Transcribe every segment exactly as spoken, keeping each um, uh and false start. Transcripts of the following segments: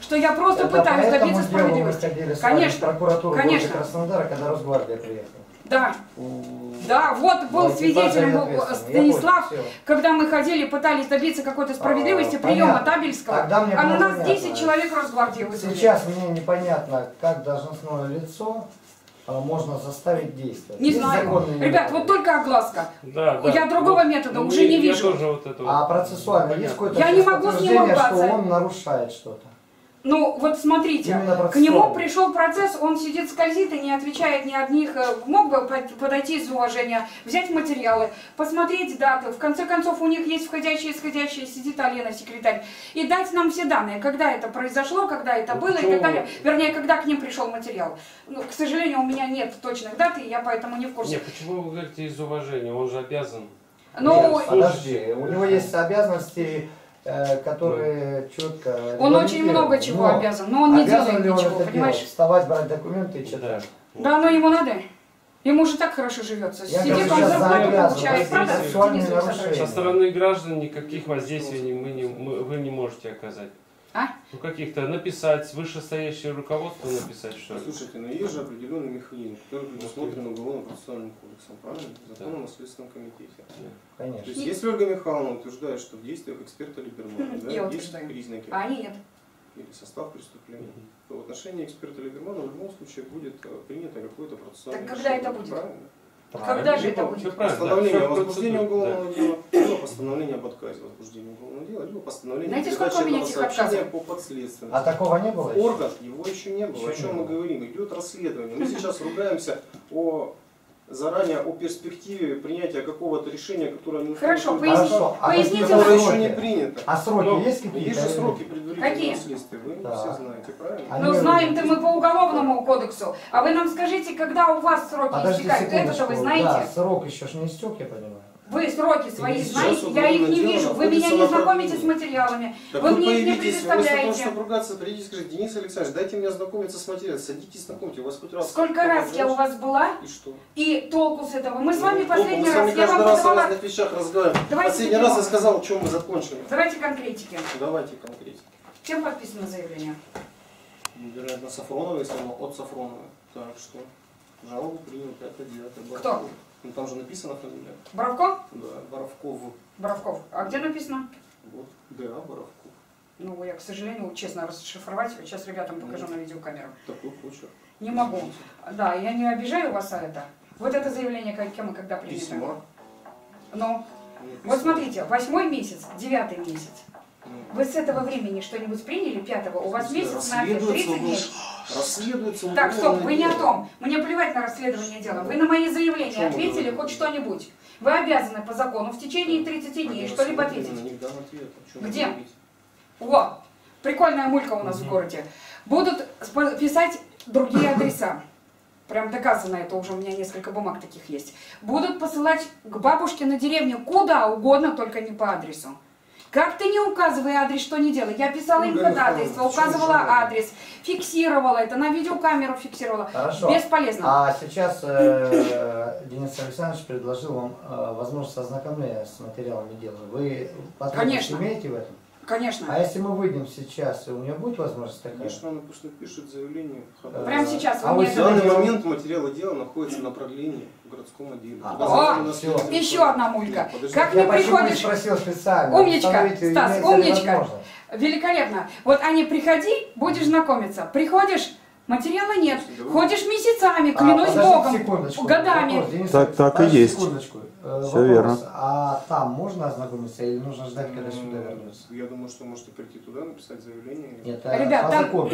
Что я просто это пытаюсь добиться справедливости. Конечно, конечно. Краснодара, когда Росгвардия приехала. Да, да, вот был вот, свидетелем Станислав, понял, когда мы ходили, пытались добиться какой-то справедливости, а, приема понятно. Табельского, а на нас понятно. десять человек Росгвардии вызвали. Сейчас мне непонятно, как должностное лицо можно заставить действовать. Не Есть знаю. Ребят, методы. Вот только огласка. Да, да. Я другого метода ну, уже не вижу. Вот вот. А процессуально ну, есть какое-то подтверждение, что он нарушает что-то? Ну, вот смотрите, к нему пришел процесс, он сидит, скользит и не отвечает ни одних. Мог бы подойти из уважения, взять материалы, посмотреть даты. В конце концов, у них есть входящие и исходящие, сидит Алена, секретарь. И дать нам все данные, когда это произошло, когда это было и так далее. Вернее, когда к ним пришел материал. Ну, к сожалению, у меня нет точных дат, и я поэтому не в курсе. Нет, почему вы говорите из уважения? Он же обязан. Ну, нет, подожди, у него есть обязанности... которые четко... Он очень много чего но обязан, но он не делает ничего, понимаешь? Вставать, брать документы и читать. Да, но ему надо. Ему же так хорошо живется. Я Сидит, он зарплату получает, правда? Со стороны граждан никаких воздействий мы не, мы, вы не можете оказать. А? Ну каких-то написать, вышестоящее руководство написать, что ли? Слушайте, но есть же определенный механизм, который предусмотрен уголовно-процессуальным кодексом, правильно? Законом да. о Следственном комитете. Да. Конечно. То есть, если Ольга Михайловна утверждает, что в действиях эксперта Либермана да, есть признаки, а нет. или состав преступления, то в отношении эксперта Либермана в любом случае будет принято какое-то процессуальное решение. Так когда это будет? Правильно? Когда же это будет? Постановление о возбуждении уголовного дела, либо постановление об отказе от возбуждения уголовного дела, либо постановление о передаче сообщения по подследственности. А такого не было? Орган его еще не было. О чем мы говорим? Идет расследование. Мы сейчас ругаемся о... заранее о перспективе принятия какого-то решения, которое не хорошо, поясни, хорошо. А поясните, которое еще не принято. А сроки но есть какие-то? Есть же сроки предварительного следствия, вы да. все знаете, правильно? Ну знаем-то мы по уголовному кодексу, а вы нам скажите, когда у вас сроки истекают, это-то вы знаете? Да, срок еще ж не истек, я понимаю. Вы сроки свои знаете, я их не вижу, вы меня не знакомите с материалами, так вы мне их не предоставляете. Вместо того, чтобы ругаться, придите, скажите, Денис Александрович, дайте мне ознакомиться с материалом, садитесь, знакомьте, у вас хоть раз... Сколько раз я у вас была, и что? И толку с этого. Мы ну, с вами последний раз, я вам раз подавала... Раз вещах последний раз я сказал, чем мы закончили. Давайте конкретики. Давайте конкретики. Чем подписано заявление? Вероятно, Сафронова, если оно от Сафронова. Так что, жалобу принял пятое-девятое. Кто? Ну, там же написано фамилия. Боровков? Да, Боровков. Боровков. А где написано? Вот. Да, Боровков. Ну, я, к сожалению, честно расшифровать. Сейчас ребятам покажу ну, на видеокамеру. Такой кучер. Не могу. Да, я не обижаю вас, а это. Вот это заявление, кем и когда принято. Письмо. Ну, вот смотрите, восьмой месяц, девятый месяц. Вы с этого времени что-нибудь приняли, пятого? У вас месяц на ответ, тридцать дней. Расследуется. Так, стоп, вы не о том. Мне плевать на расследование дела. Вы на мои заявления ответили хоть что-нибудь. Вы обязаны по закону в течение тридцати дней что-либо ответить. Где? О, прикольная мулька у нас в городе. Будут писать другие адреса. Прям доказано это уже, у меня несколько бумаг таких есть. Будут посылать к бабушке на деревню куда угодно, только не по адресу. Как ты не указывай адрес, что не делай? Я писала им ходатайство, указывала адрес, фиксировала это, на видеокамеру фиксировала. Хорошо. Бесполезно. А сейчас э, Денис Александрович предложил вам э, возможность ознакомления с материалами дела. Вы потребность имеете в этом? Конечно. А если мы выйдем сейчас, у меня будет возможность такая? Конечно, она просто пишет заявление. Прямо сейчас. А вот в данный момент материалы дела находятся на продлении в городском отделе. А, о, все. Еще одна мулька. Нет, как не приходишь... спросил специально. Умничка, Стас, умничка. Великолепно. Вот они, приходи, будешь знакомиться. Приходишь... Материала нет. Ходишь месяцами, клянусь а, Богом, годами. Так, так и есть. Секундочку. Все вопрос. Верно. А там можно ознакомиться или нужно ждать, когда сюда вернется? Я думаю, что можете прийти туда, написать заявление. Нет, ребят, а там... ну,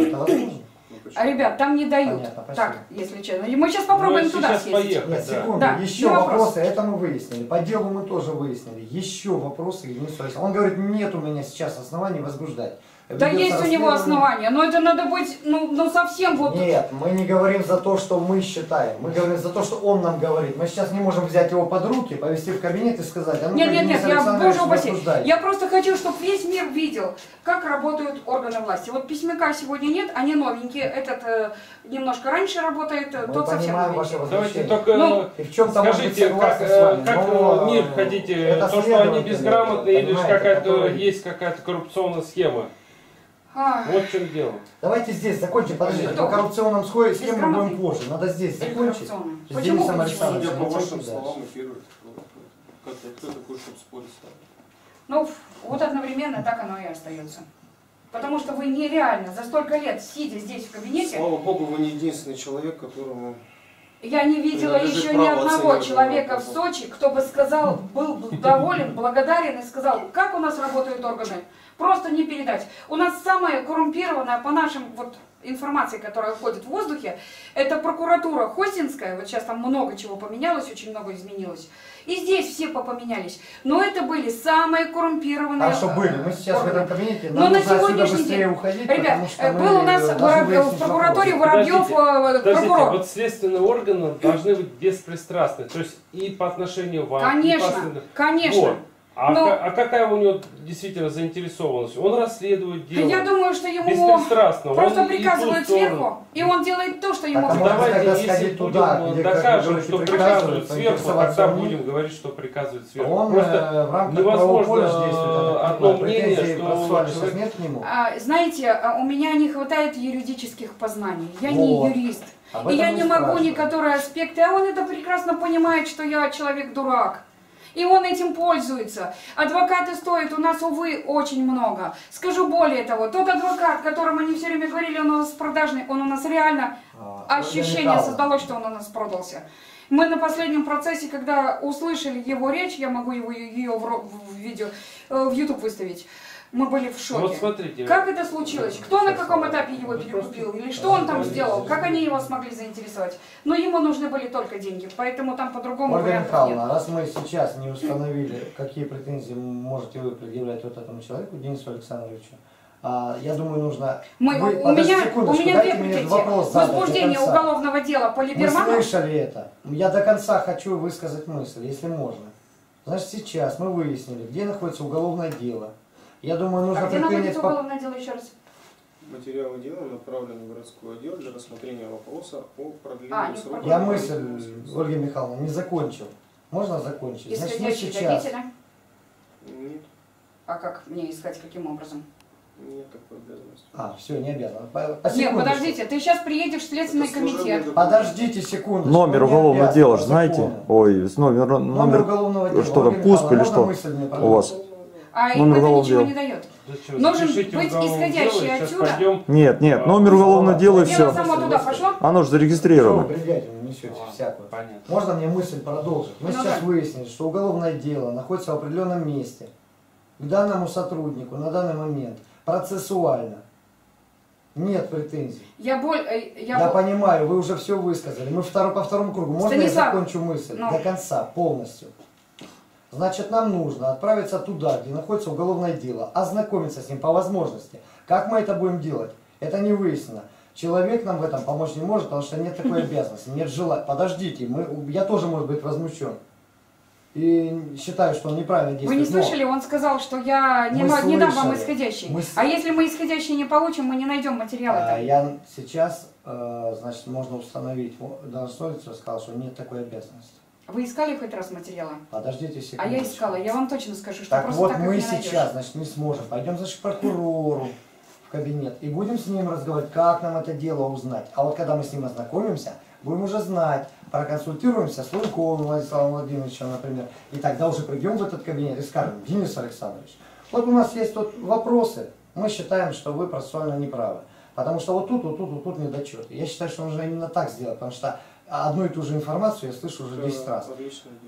ребят, там не дают. Понятно, так, если честно. Мы сейчас попробуем мы туда сейчас съездить. Поехать, нет, секунду. Да. Еще не вопросы. Вопрос. Это мы выяснили. По делу мы тоже выяснили. Еще вопросы к Денису Александровичу. Он говорит, нет у меня сейчас оснований возбуждать. Да есть у него основания, но это надо быть, ну, ну совсем вот... Нет, мы не говорим за то, что мы считаем, мы говорим за то, что он нам говорит. Мы сейчас не можем взять его под руки, повести в кабинет и сказать... А ну, нет, нет, нет, я, боже упаси, я просто хочу, чтобы весь мир видел, как работают органы власти. Вот письмяка сегодня нет, они новенькие, этот э, немножко раньше работает, мы тот совсем новенький. Давайте только, ну, и в чем скажите, как, э, как но, мир хотите, то, что они безграмотные, или какая-то есть какая-то коррупционная схема? Вот в чем дело. Давайте здесь закончим. Подождите, по коррупционным схеме мы будем позже. Надо здесь закончить. Почему? Судя по вашим словам, эфирует. Кто такой, чтобы спорить стал? Ну, вот одновременно так оно и остается. Потому что вы нереально за столько лет, сидя здесь в кабинете... Слава Богу, вы не единственный человек, которому... Я не видела еще ни одного человека в Сочи, кто бы сказал, был доволен, благодарен и сказал, как у нас работают органы. Просто не передать. У нас самая коррумпированная, по нашим вот, информации, которая ходит в воздухе, это прокуратура Косинская. Вот сейчас там много чего поменялось, очень много изменилось. И здесь все попоменялись. Но это были самые коррумпированные... А что были? Мы сейчас органы. В этом кабинете, нам но нужно на сегодняшний день уходить, ребят, был у нас в прокуратуре Воробьев прокурор. Подождите, вот следственные органы должны быть беспристрастны. То есть и по отношению вам, конечно, и по отношению... Конечно, конечно. А, но... а какая у него действительно заинтересованность? Он расследует дело. Я думаю, что ему просто приказывают сверху, и он делает то, что ему так, нужно. Давайте, если туда, будем доказывать, что приказывают сверху, тогда будем говорить, что приказывают сверху. Он, просто невозможно одно мнение, что... А, знаете, у меня не хватает юридических познаний. Я вот. Не юрист. И я не могу страшно. Некоторые аспекты. А он это прекрасно понимает, что я человек-дурак. И он этим пользуется. Адвокаты стоят у нас, увы, очень много. Скажу более того, тот адвокат, которому они все время говорили, он у нас продажный, он у нас реально а, ощущение создалось, что он у нас продался. Мы на последнем процессе, когда услышали его речь, я могу его, ее в, в видео, в YouTube выставить, мы были в шоке. Вот смотрите, как это случилось? Кто на каком этапе его перекупил? Или что он там сделал? Как они его смогли заинтересовать? Но ему нужны были только деньги, поэтому там по-другому вариантов нет. Ольга Михайловна, раз мы сейчас не установили, какие претензии можете вы предъявлять вот этому человеку, Денису Александровичу, а, я думаю, нужно... Мы, вы, у, меня, у меня две претензии. Возбуждение уголовного дела по Либерману... Мы слышали это. Я до конца хочу высказать мысль, если можно. Значит, сейчас мы выяснили, где находится уголовное дело. Я думаю, нужно... А где находится уголовное дело еще раз? Материалы дела направлены в городской отдел для рассмотрения вопроса о продлении а, срока... Я мысль, Ольга Михайловна, не закончил. Можно закончить? Исходящий значит, мы сейчас... родителя? Нет. А как мне искать, каким образом? Нет такой обязанности. А, все, не обязан. По, по Нет, подождите, ты сейчас приедешь в Следственный комитет. Подождите секунду. Номер уголовного дела, знаете? Ой, номер, номер, номер уголовного дела. Что там, КУСП или что у вас? А им это ничего не дает. Да, нужен быть исходящий дело, отсюда. Пойдем. Нет, нет, номер уголовного дела и все. Оно же зарегистрировано. А, можно мне мысль продолжить? Мы ну, сейчас да. выяснили, что уголовное дело находится в определенном месте. К данному сотруднику на данный момент процессуально нет претензий. Я, боль, я, я боль... понимаю, вы уже все высказали. Мы второй, по второму кругу. Можно Станислав... я закончу мысль? Но... До конца, полностью. Значит, нам нужно отправиться туда, где находится уголовное дело, ознакомиться с ним по возможности. Как мы это будем делать? Это не выяснено. Человек нам в этом помочь не может, потому что нет такой обязанности, нет желания. Подождите, мы, я тоже, может быть, возмущен. И считаю, что он неправильно действует. Вы не слышали, он сказал, что я не, не дам вам исходящий. Мы... А если мы исходящий не получим, мы не найдем материалы. А, я сейчас, э, значит, можно установить, должностное сказал, что нет такой обязанности. Вы искали хоть раз материалы? Подождите секунду. А я искала, я вам точно скажу, что так просто вот так мы сейчас, найдешь. Значит, не сможем. Пойдем, значит, к прокурору в кабинет и будем с ним разговаривать, как нам это дело узнать. А вот когда мы с ним ознакомимся, будем уже знать, проконсультируемся с Луковым Владиславом Владимировичем, например, и тогда уже придем в этот кабинет и скажем, Денис Александрович, вот у нас есть тут вопросы, мы считаем, что вы процессуально неправы, потому что вот тут, вот тут, вот тут недочет. Я считаю, что нужно именно так сделать, потому что одну и ту же информацию я слышу уже десять раз.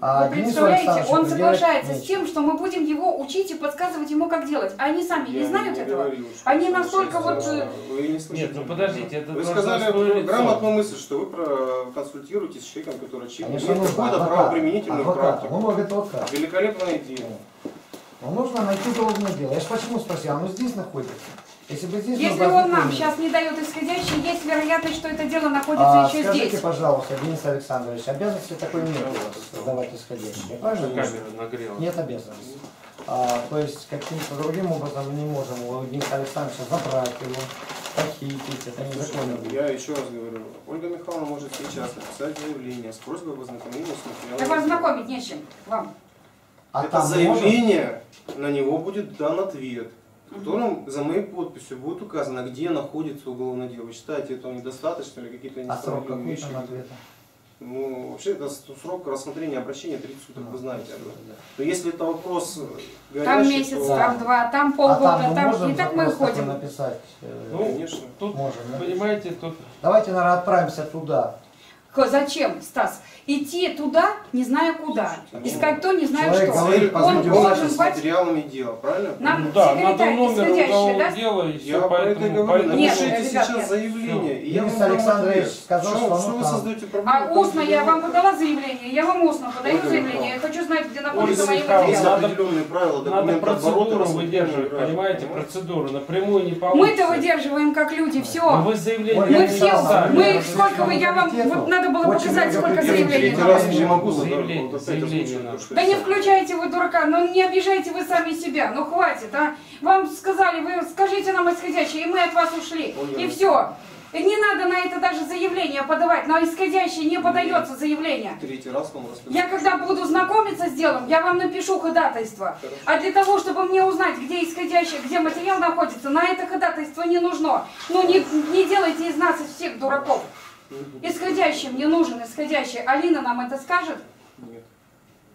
А вы представляете, он соглашается с тем, что мы будем его учить и подсказывать ему, как делать. А они сами я не знают не этого. Говорил, они настолько вот... Вы не слышите. Нет, ну подождите. Это вы сказали грамотную мысль, что вы консультируетесь с человеком, который читает. Конечно, нужно правоприменительную практику. Он говорит, вот как. Великолепная идея. Но нужно найти уголовное дело. Я же почему спросил, оно здесь находится? Если, бы здесь если он нам будет. Сейчас не дает исходящий, есть вероятность, что это дело находится а, еще скажите, здесь. Скажите, пожалуйста, Денис Александрович, обязанность ли такой нет давать исходящий? Нет обязанности. А, то есть каким-то другим образом мы не можем у Дениса Александровича забрать его, похитить, это незаконно. Я еще раз говорю, Ольга Михайловна может сейчас написать заявление с просьбой об ознакомлении с материалом. Да вас знакомить нечем вам. А это заявление, можно? На него будет дан ответ, в котором за моей подписью будет указано, где находится уголовное дело. Вы считаете, этого недостаточно или какие-то несправедливые вещи? А срок какой ответа? Ну, вообще, это срок рассмотрения обращения тридцать суток, вы знаете. Да. Но если это вопрос горячий, там месяц, то... там два, там полгода, а там, там... Можем, и так мы ходим. Написать? Ну, конечно. Тут, можем, да? Понимаете, тут... Давайте, наверное, отправимся туда. Зачем, Стас? Идти туда, не знаю куда. Искать то, не знаю что. Человек он должен с материалами дела, правильно? Нам ну, да, надо номер уголовного да? дела и все, я поэтому... поэтому... Нет, напишите сейчас нет. заявление. И я Денис Александрович сказал, что, что вы создаете проблему. А устно, я вам выдала заявление, я вам устно подаю Ольга заявление. Я хочу знать, где находятся мои материалы. Надо процедуру выдерживать, понимаете, процедуру. Напрямую не получится. Мы-то выдерживаем как люди, все. Мы все, мы сколько вы, я вам... Надо было очень показать, сколько заявлений. Не могу заявление, вот заявление да это. Не включайте вы дурака, ну не обижайте вы сами себя, ну хватит, а. Вам сказали, вы скажите нам исходящее, и мы от вас ушли, Ольга, и все. И не надо на это даже заявление подавать, но исходящее не подается заявление. Третий раз вам расскажу. Я когда буду знакомиться с делом, я вам напишу ходатайство. Хорошо. А для того, чтобы мне узнать, где исходящее, где материал находится, на это ходатайство не нужно. Ну не, не делайте из нас из всех дураков. Исходящий мне нужен, исходящий. Алина нам это скажет? Нет.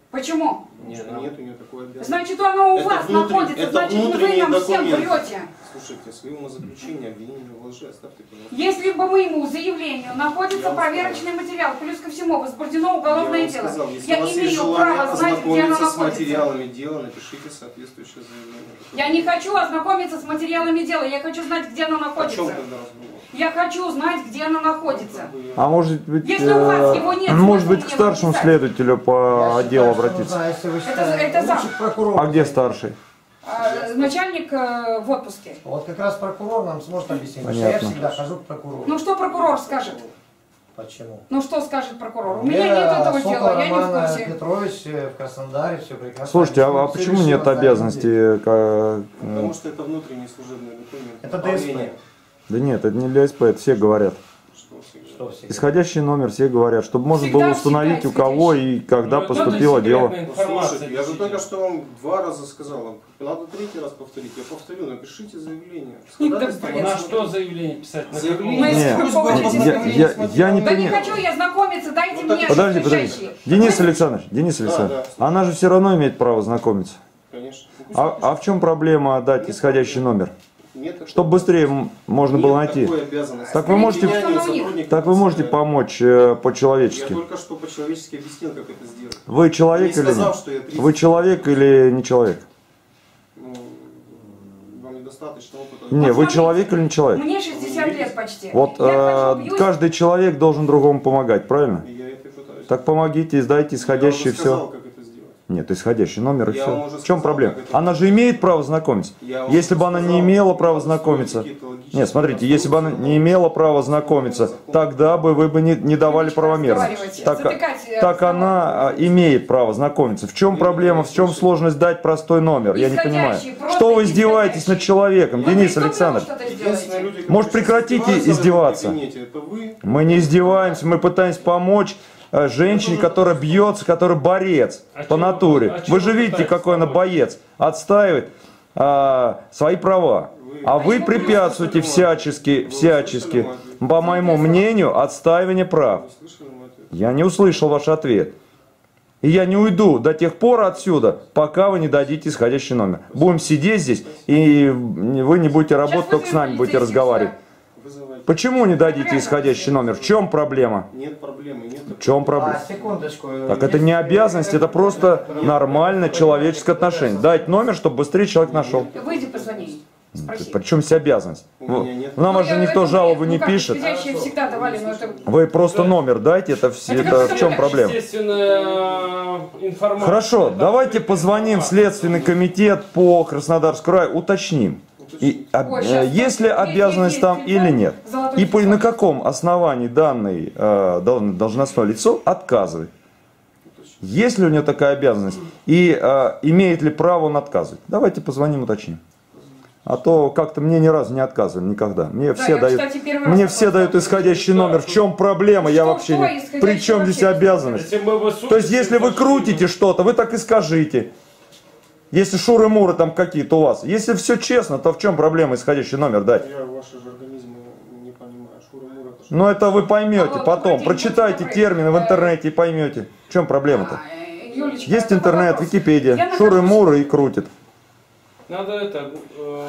Почему? Нет, нет у нее такой обязанности. Значит, оно у это вас внутри, находится, значит, вы нам документы. Всем врете. Слушайте, своему заключению обвинение в лжи оставьте. Если бы моему заявлению находится я проверочный материал, плюс ко всему возбуждено уголовное я дело, сказал, я имею право знать, где оно находится. С материалами дела, напишите соответствующее заявление. Я не хочу ознакомиться с материалами дела, я хочу знать, где оно находится. О чем тогда разговор? Я хочу знать, где она находится. А может быть, если у вас его нет, может быть, к старшему следователю по отделу обратиться? А где старший? Начальник в отпуске. Вот как раз прокурор нам сможет объяснить. Я всегда хожу к прокурору. Ну что прокурор скажет? Почему? Ну что скажет прокурор? У меня нет этого дела, я не в курсе. Петрович в Краснодаре все прекрасно. Слушайте, а, а почему нет обязанности? Потому что это внутренний служебный документ. Это ДСП. Да нет, это не для СП, это все говорят. Что все? Исходящий номер, все говорят, чтобы можно всегда, было установить всегда, у кого и когда ну, поступило дело. Слушайте, я же только что вам два раза сказал, надо третий раз повторить. Я повторю, напишите заявление. На что заявление писать? На заявление? Нет, я, я, я не да понимаю. Да не хочу я знакомиться, дайте ну, мне. Подожди, подожди. Денис Александрович, Денис Александрович, да, да, она же все равно имеет право знакомиться. Конечно. А, а в чем проблема дать исходящий номер? Чтобы быстрее можно было найти. Так вы можете, так вы можете помочь э, по-человечески. Я только что по-человечески объяснил, как это сделать. Вы человек или нет? Вы человек или не человек? Не, вы человек или не человек? Мне шестьдесят лет почти. Вот э, каждый человек должен другому помогать, правильно? Так помогите, издайте исходящие все. Нет, исходящий номер и я все. В чем сказал, проблема? Она же имеет право знакомиться. Если бы она не имела права знакомиться... Нет, смотрите, если бы она не имела права знакомиться, тогда бы вы бы не, не давали правомерно. Так, так она имеет право знакомиться. В чем проблема, в чем сложность дать простой номер? Я не понимаю. Что вы издеваетесь над человеком, Денис Александрович? Может, прекратите издеваться? Мы не издеваемся, мы пытаемся помочь женщине, которая бьется, которая борец а по натуре. А вы же видите, какой она боец. Отстаивает а, свои права. Вы... А вы препятствуете всячески, всячески, по моему мнению, отстаивание прав. Я не услышал ваш ответ. И я не уйду до тех пор отсюда, пока вы не дадите исходящий номер. Будем сидеть здесь, и вы не будете работать, только с нами будете разговаривать. Почему не дадите исходящий номер? В чем проблема? Нет проблемы. Нет проблемы. В чем проблема? А, секундочку. Так это не обязанность, это просто нормальное человеческое отношение. Дать номер, чтобы быстрее человек нашел. Выйди, позвони. Причем вся обязанность. Нам ну, же никто жалобу не пишет. Давали, это... Вы просто номер дайте, это, все, это, это в чем проблема? Хорошо, давайте позвоним в Следственный комитет по Краснодарскому краю, уточним. И, Ой, сейчас, есть ли обязанность там или нет? И по, на каком основании данный, э, должностное лицо отказывает? Есть ли у него такая обязанность? И э, имеет ли право он отказывать? Давайте позвоним, уточним. А то как-то мне ни разу не отказывали, никогда. Мне да, все, я, дают, кстати, мне все дают исходящий да, номер. В чем проблема? Что, я вообще что, не... При чем здесь обязанность? Судим, то есть, если вы крутите что-то, вы так и скажите. Если шуры-муры там какие-то у вас. Если все честно, то в чем проблема исходящий номер дать? Я ваши же организмы не понимаю. Шуры-муры это что? Ну это вы поймете а потом. Прочитайте термины в интернете и поймете. В чем проблема-то? Юлечка, есть интернет, вопрос. Википедия. Шуры-муры и крутит. Надо это,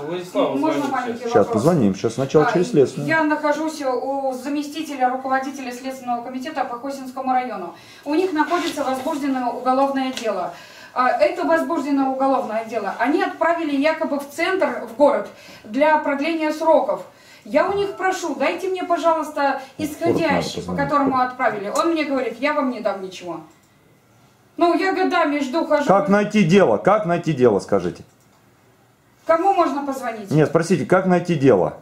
Владиславу можно сейчас. сейчас позвоним, сейчас сначала а, через следственную. Я нахожусь у заместителя руководителя Следственного комитета по Косинскому району. У них находится возбужденное уголовное дело. Это возбужденное уголовное дело. Они отправили якобы в центр, в город, для продления сроков. Я у них прошу, дайте мне, пожалуйста, исходящий, по которому отправили. Он мне говорит, я вам не дам ничего. Ну, я годами жду, хожу. Как найти дело? Как найти дело, скажите? Кому можно позвонить? Нет, спросите, как найти дело?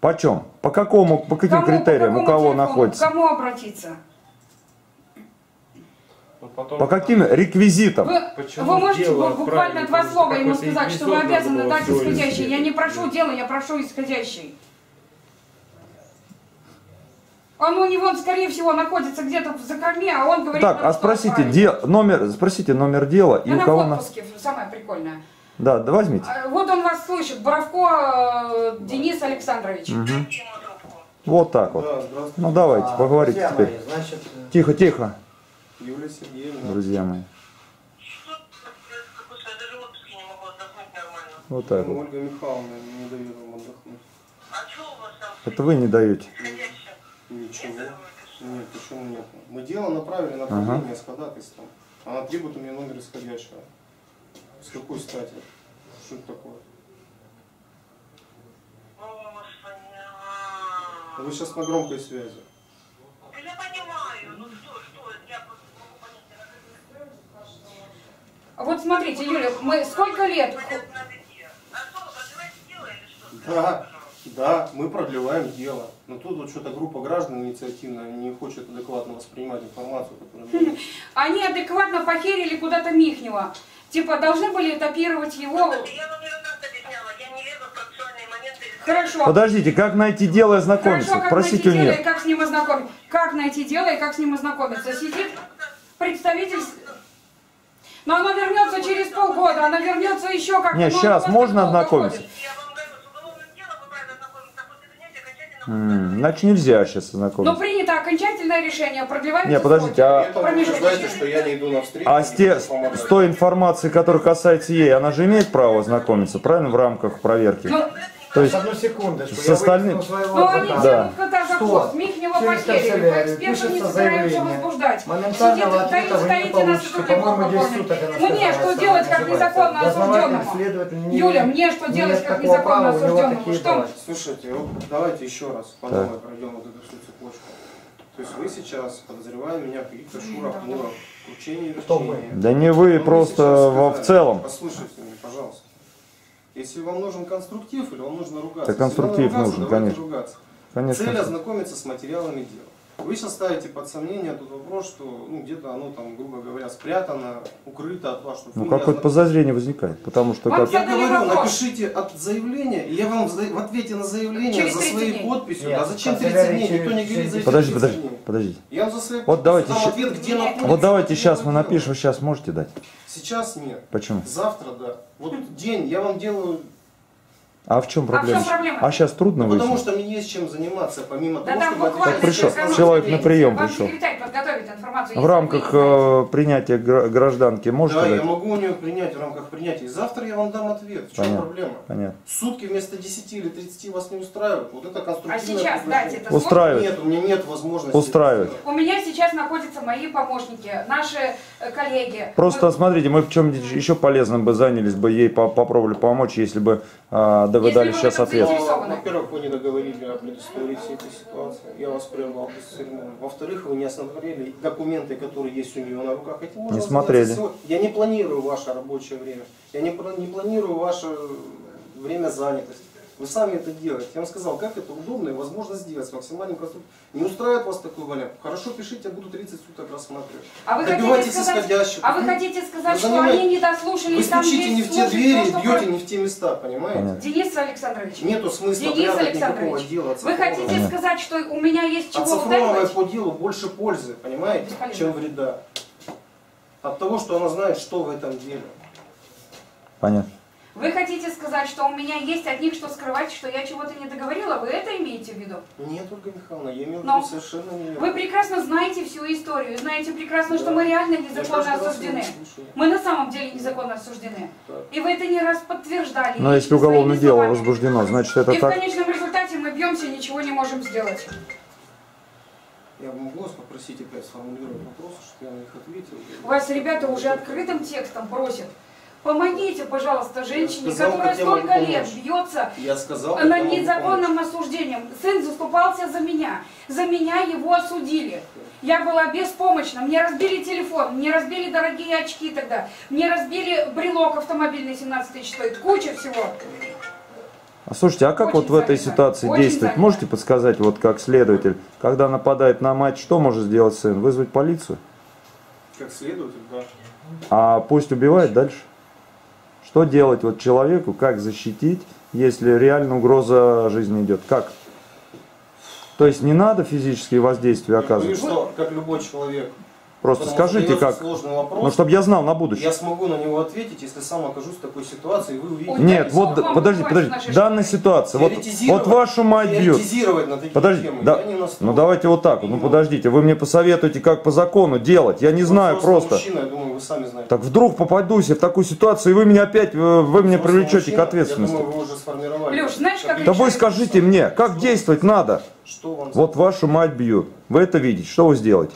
Почем? По какому, по каким кому, критериям, по у кого телефону, находится? К кому обратиться? Потом по каким реквизитам? Вы, вы можете буквально два слова ему сказать, что вы обязаны дать исходящий. Я не прошу дело, я прошу исходящий. Он у него, скорее всего, находится где-то в закорме, а он говорит... Так, а спросите, дел, номер, спросите номер дела и Она у кого... Она в отпуске, на... самое прикольное. Да, да возьмите. Вот он вас слышит, Боровко Денис Александрович. Угу. Вот так вот. Да, ну давайте, а, поговорите теперь. Мои, значит... Тихо, тихо. Юлия Сергеевна. Друзья мои. Я даже в отпуске не могу отдохнуть нормально. Вот так ну, вот. Ольга Михайловна не дает вам отдохнуть. А что у вас там? Это вы не даете. Ничего. Нет, почему нет? Мы дело направили на управление ага. с ходатайством. Она требует у меня номер исходящего. С какой стати? Что это такое? Вы сейчас на громкой связи. Да я понимаю, ну что, что, я могу понять. Вот смотрите, Юля, мы сколько лет? Да, да, мы продлеваем дело. Но тут вот что-то группа граждан инициативная не хочет адекватно воспринимать информацию, которую... Они адекватно похерили куда-то Михнева. Типа, должны были этапировать его... Хорошо. Подождите, как найти дело и ознакомиться? Хорошо, как Просите найти у меня. Дело и как с ним ознакомиться? Как найти дело и как с ним ознакомиться? Сидит представитель... Но она вернется через полгода, она вернется еще как-то... Нет, сейчас можно ознакомиться? Значит, нельзя сейчас ознакомиться. Но принято окончательное решение, продлевать... Нет, подождите, а... Знаете, что я не иду на встречу, а с, те, с той информацией, которая касается ей, она же имеет право ознакомиться, правильно, в рамках проверки? Но... То есть, одну секунду, с остальным... Ну, они да. делают катар-заход, Михнева похерили, по экспертам не собираются возбуждать. Сидите, стоите, стоите на сотрудников. Мне что делать, как незаконно осужденному? Юля, мне что делать, как незаконно осужденному? Что? Слушайте, давайте еще раз по новой пройдем вот эту всю цепочку. То есть вы сейчас подозреваете меня в каких-то шурах, мурах, кручении, верчении. Да не вы, просто в целом. Послушайте меня, пожалуйста. Если вам нужен конструктив или вам нужно ругаться? Да, конструктив ругаться, нужен, конечно. Ругаться. Конечно. Цель ознакомиться с материалами дела. Вы сейчас ставите под сомнение тот вопрос, что ну, где-то оно там, грубо говоря, спрятано, укрыто от вас. Ну какое-то подозрение возникает, потому что... Как... Я говорю, вопрос. Напишите от заявления, и я вам в ответе на заявление за своей подписью... Нет, а зачем тридцать дней? Никто не говорит за подожди, подожди, подожди. Я вам за своей вот подписью щ... ответ, где находится. Вот давайте сейчас мы напишем, сейчас можете дать? Сейчас нет. Почему? Завтра, да. Вот день, я вам делаю... А в чем проблема? А, в чем проблема? а сейчас трудно ну, выяснить. Потому что мне есть чем заниматься, помимо да, того, что... Так пришел, человек на прием вам пришел. В рамках э, принятия гражданки можете Да, дать? Я могу у нее принять в рамках принятия. Завтра я вам дам ответ. В чем Понятно. проблема? Понятно. Сутки вместо десяти или тридцати вас не устраивают. Вот это конструктивное... А сейчас дайте это устраивает. Нет, у меня нет возможности. Устраивает. У меня сейчас находятся мои помощники, наши коллеги. Просто мы... смотрите, мы в чем еще полезным бы занялись бы, ей попробовали помочь, если бы... Э, Да вы Если дали вы сейчас ответ. Во-первых, вы не договорили о предыстории всей этой ситуации. Я вас прервал. Во-вторых, вы не осмотрели документы, которые есть у нее на руках. Эти не смотрели. Я не планирую ваше рабочее время. Я не, не планирую ваше время занятости. Вы сами это делаете. Я вам сказал, как это удобно и возможно сделать с максимальным простым. Не устраивает вас такой вариант? Хорошо, пишите, я буду тридцать суток рассматривать. А вы хотите сказать, а вы хотите сказать что они не дослушали? Вы стучите не в те двери, то, бьете про... не в те места, понимаете? Денис Александрович. Нету смысла прятать никакого дела. Вы хотите сказать, что у меня есть чего вдавать? От Сафроновой по делу больше пользы, понимаете, чем вреда. От того, что она знает, что в этом деле. Понятно. Вы хотите сказать, что у меня есть от них что скрывать, что я чего-то не договорила? Вы это имеете в виду? Нет, Ольга Михайловна, я имею в виду совершенно не... Вы прекрасно знаете всю историю, знаете прекрасно, да. Что мы реально незаконно осуждены. Мы на самом деле незаконно осуждены. Так. И вы это не раз подтверждали. Но если уголовное дело возбуждено, значит это и так... И в конечном результате мы бьемся и ничего не можем сделать. Я могу вас попросить опять сформулировать вопросы, чтобы я на них ответил? У вас ребята уже открытым текстом просят. Помогите, пожалуйста, женщине, сказал, которая столько лет бьется на незаконном осуждении. Сын заступался за меня. За меня его осудили. Я была беспомощна. Мне разбили телефон, мне разбили дорогие очки тогда. Мне разбили брелок автомобильный семнадцать тысяч стоит. Куча всего. А слушайте, а как очень вот в этой ситуации очень действовать? Завидно. Можете подсказать, вот как следователь, когда нападает на мать, что может сделать сын? Вызвать полицию? Как следователь, да. А пусть убивает дальше. Что делать вот человеку, как защитить, если реально угроза жизни идет? Как? То есть не надо физические воздействия оказывать? Ну что, как любой человек. Просто потому скажите, как. Ну, чтобы я знал на будущее. Я смогу на него ответить, если сам окажусь в такой ситуации, и вы увидите. Нет, вот, подожди, подожди. Данная ситуация. Вот, вот вашу мать бьют. Подожди, да, ну давайте вот так. Ну подождите, вы мне посоветуете, как по закону делать. Я не вы знаю просто. просто. Мужчина, я думаю, вы сами знаете. Так вдруг попадусь я в такую ситуацию, и вы меня опять, вы меня просто привлечете мужчина, к ответственности. Я думаю, вы уже сформировали. Леш, знаешь, как да вы скажите что? Мне, как действовать надо? Что вам вот вашу мать бьют. Вы это видите, что вы сделаете?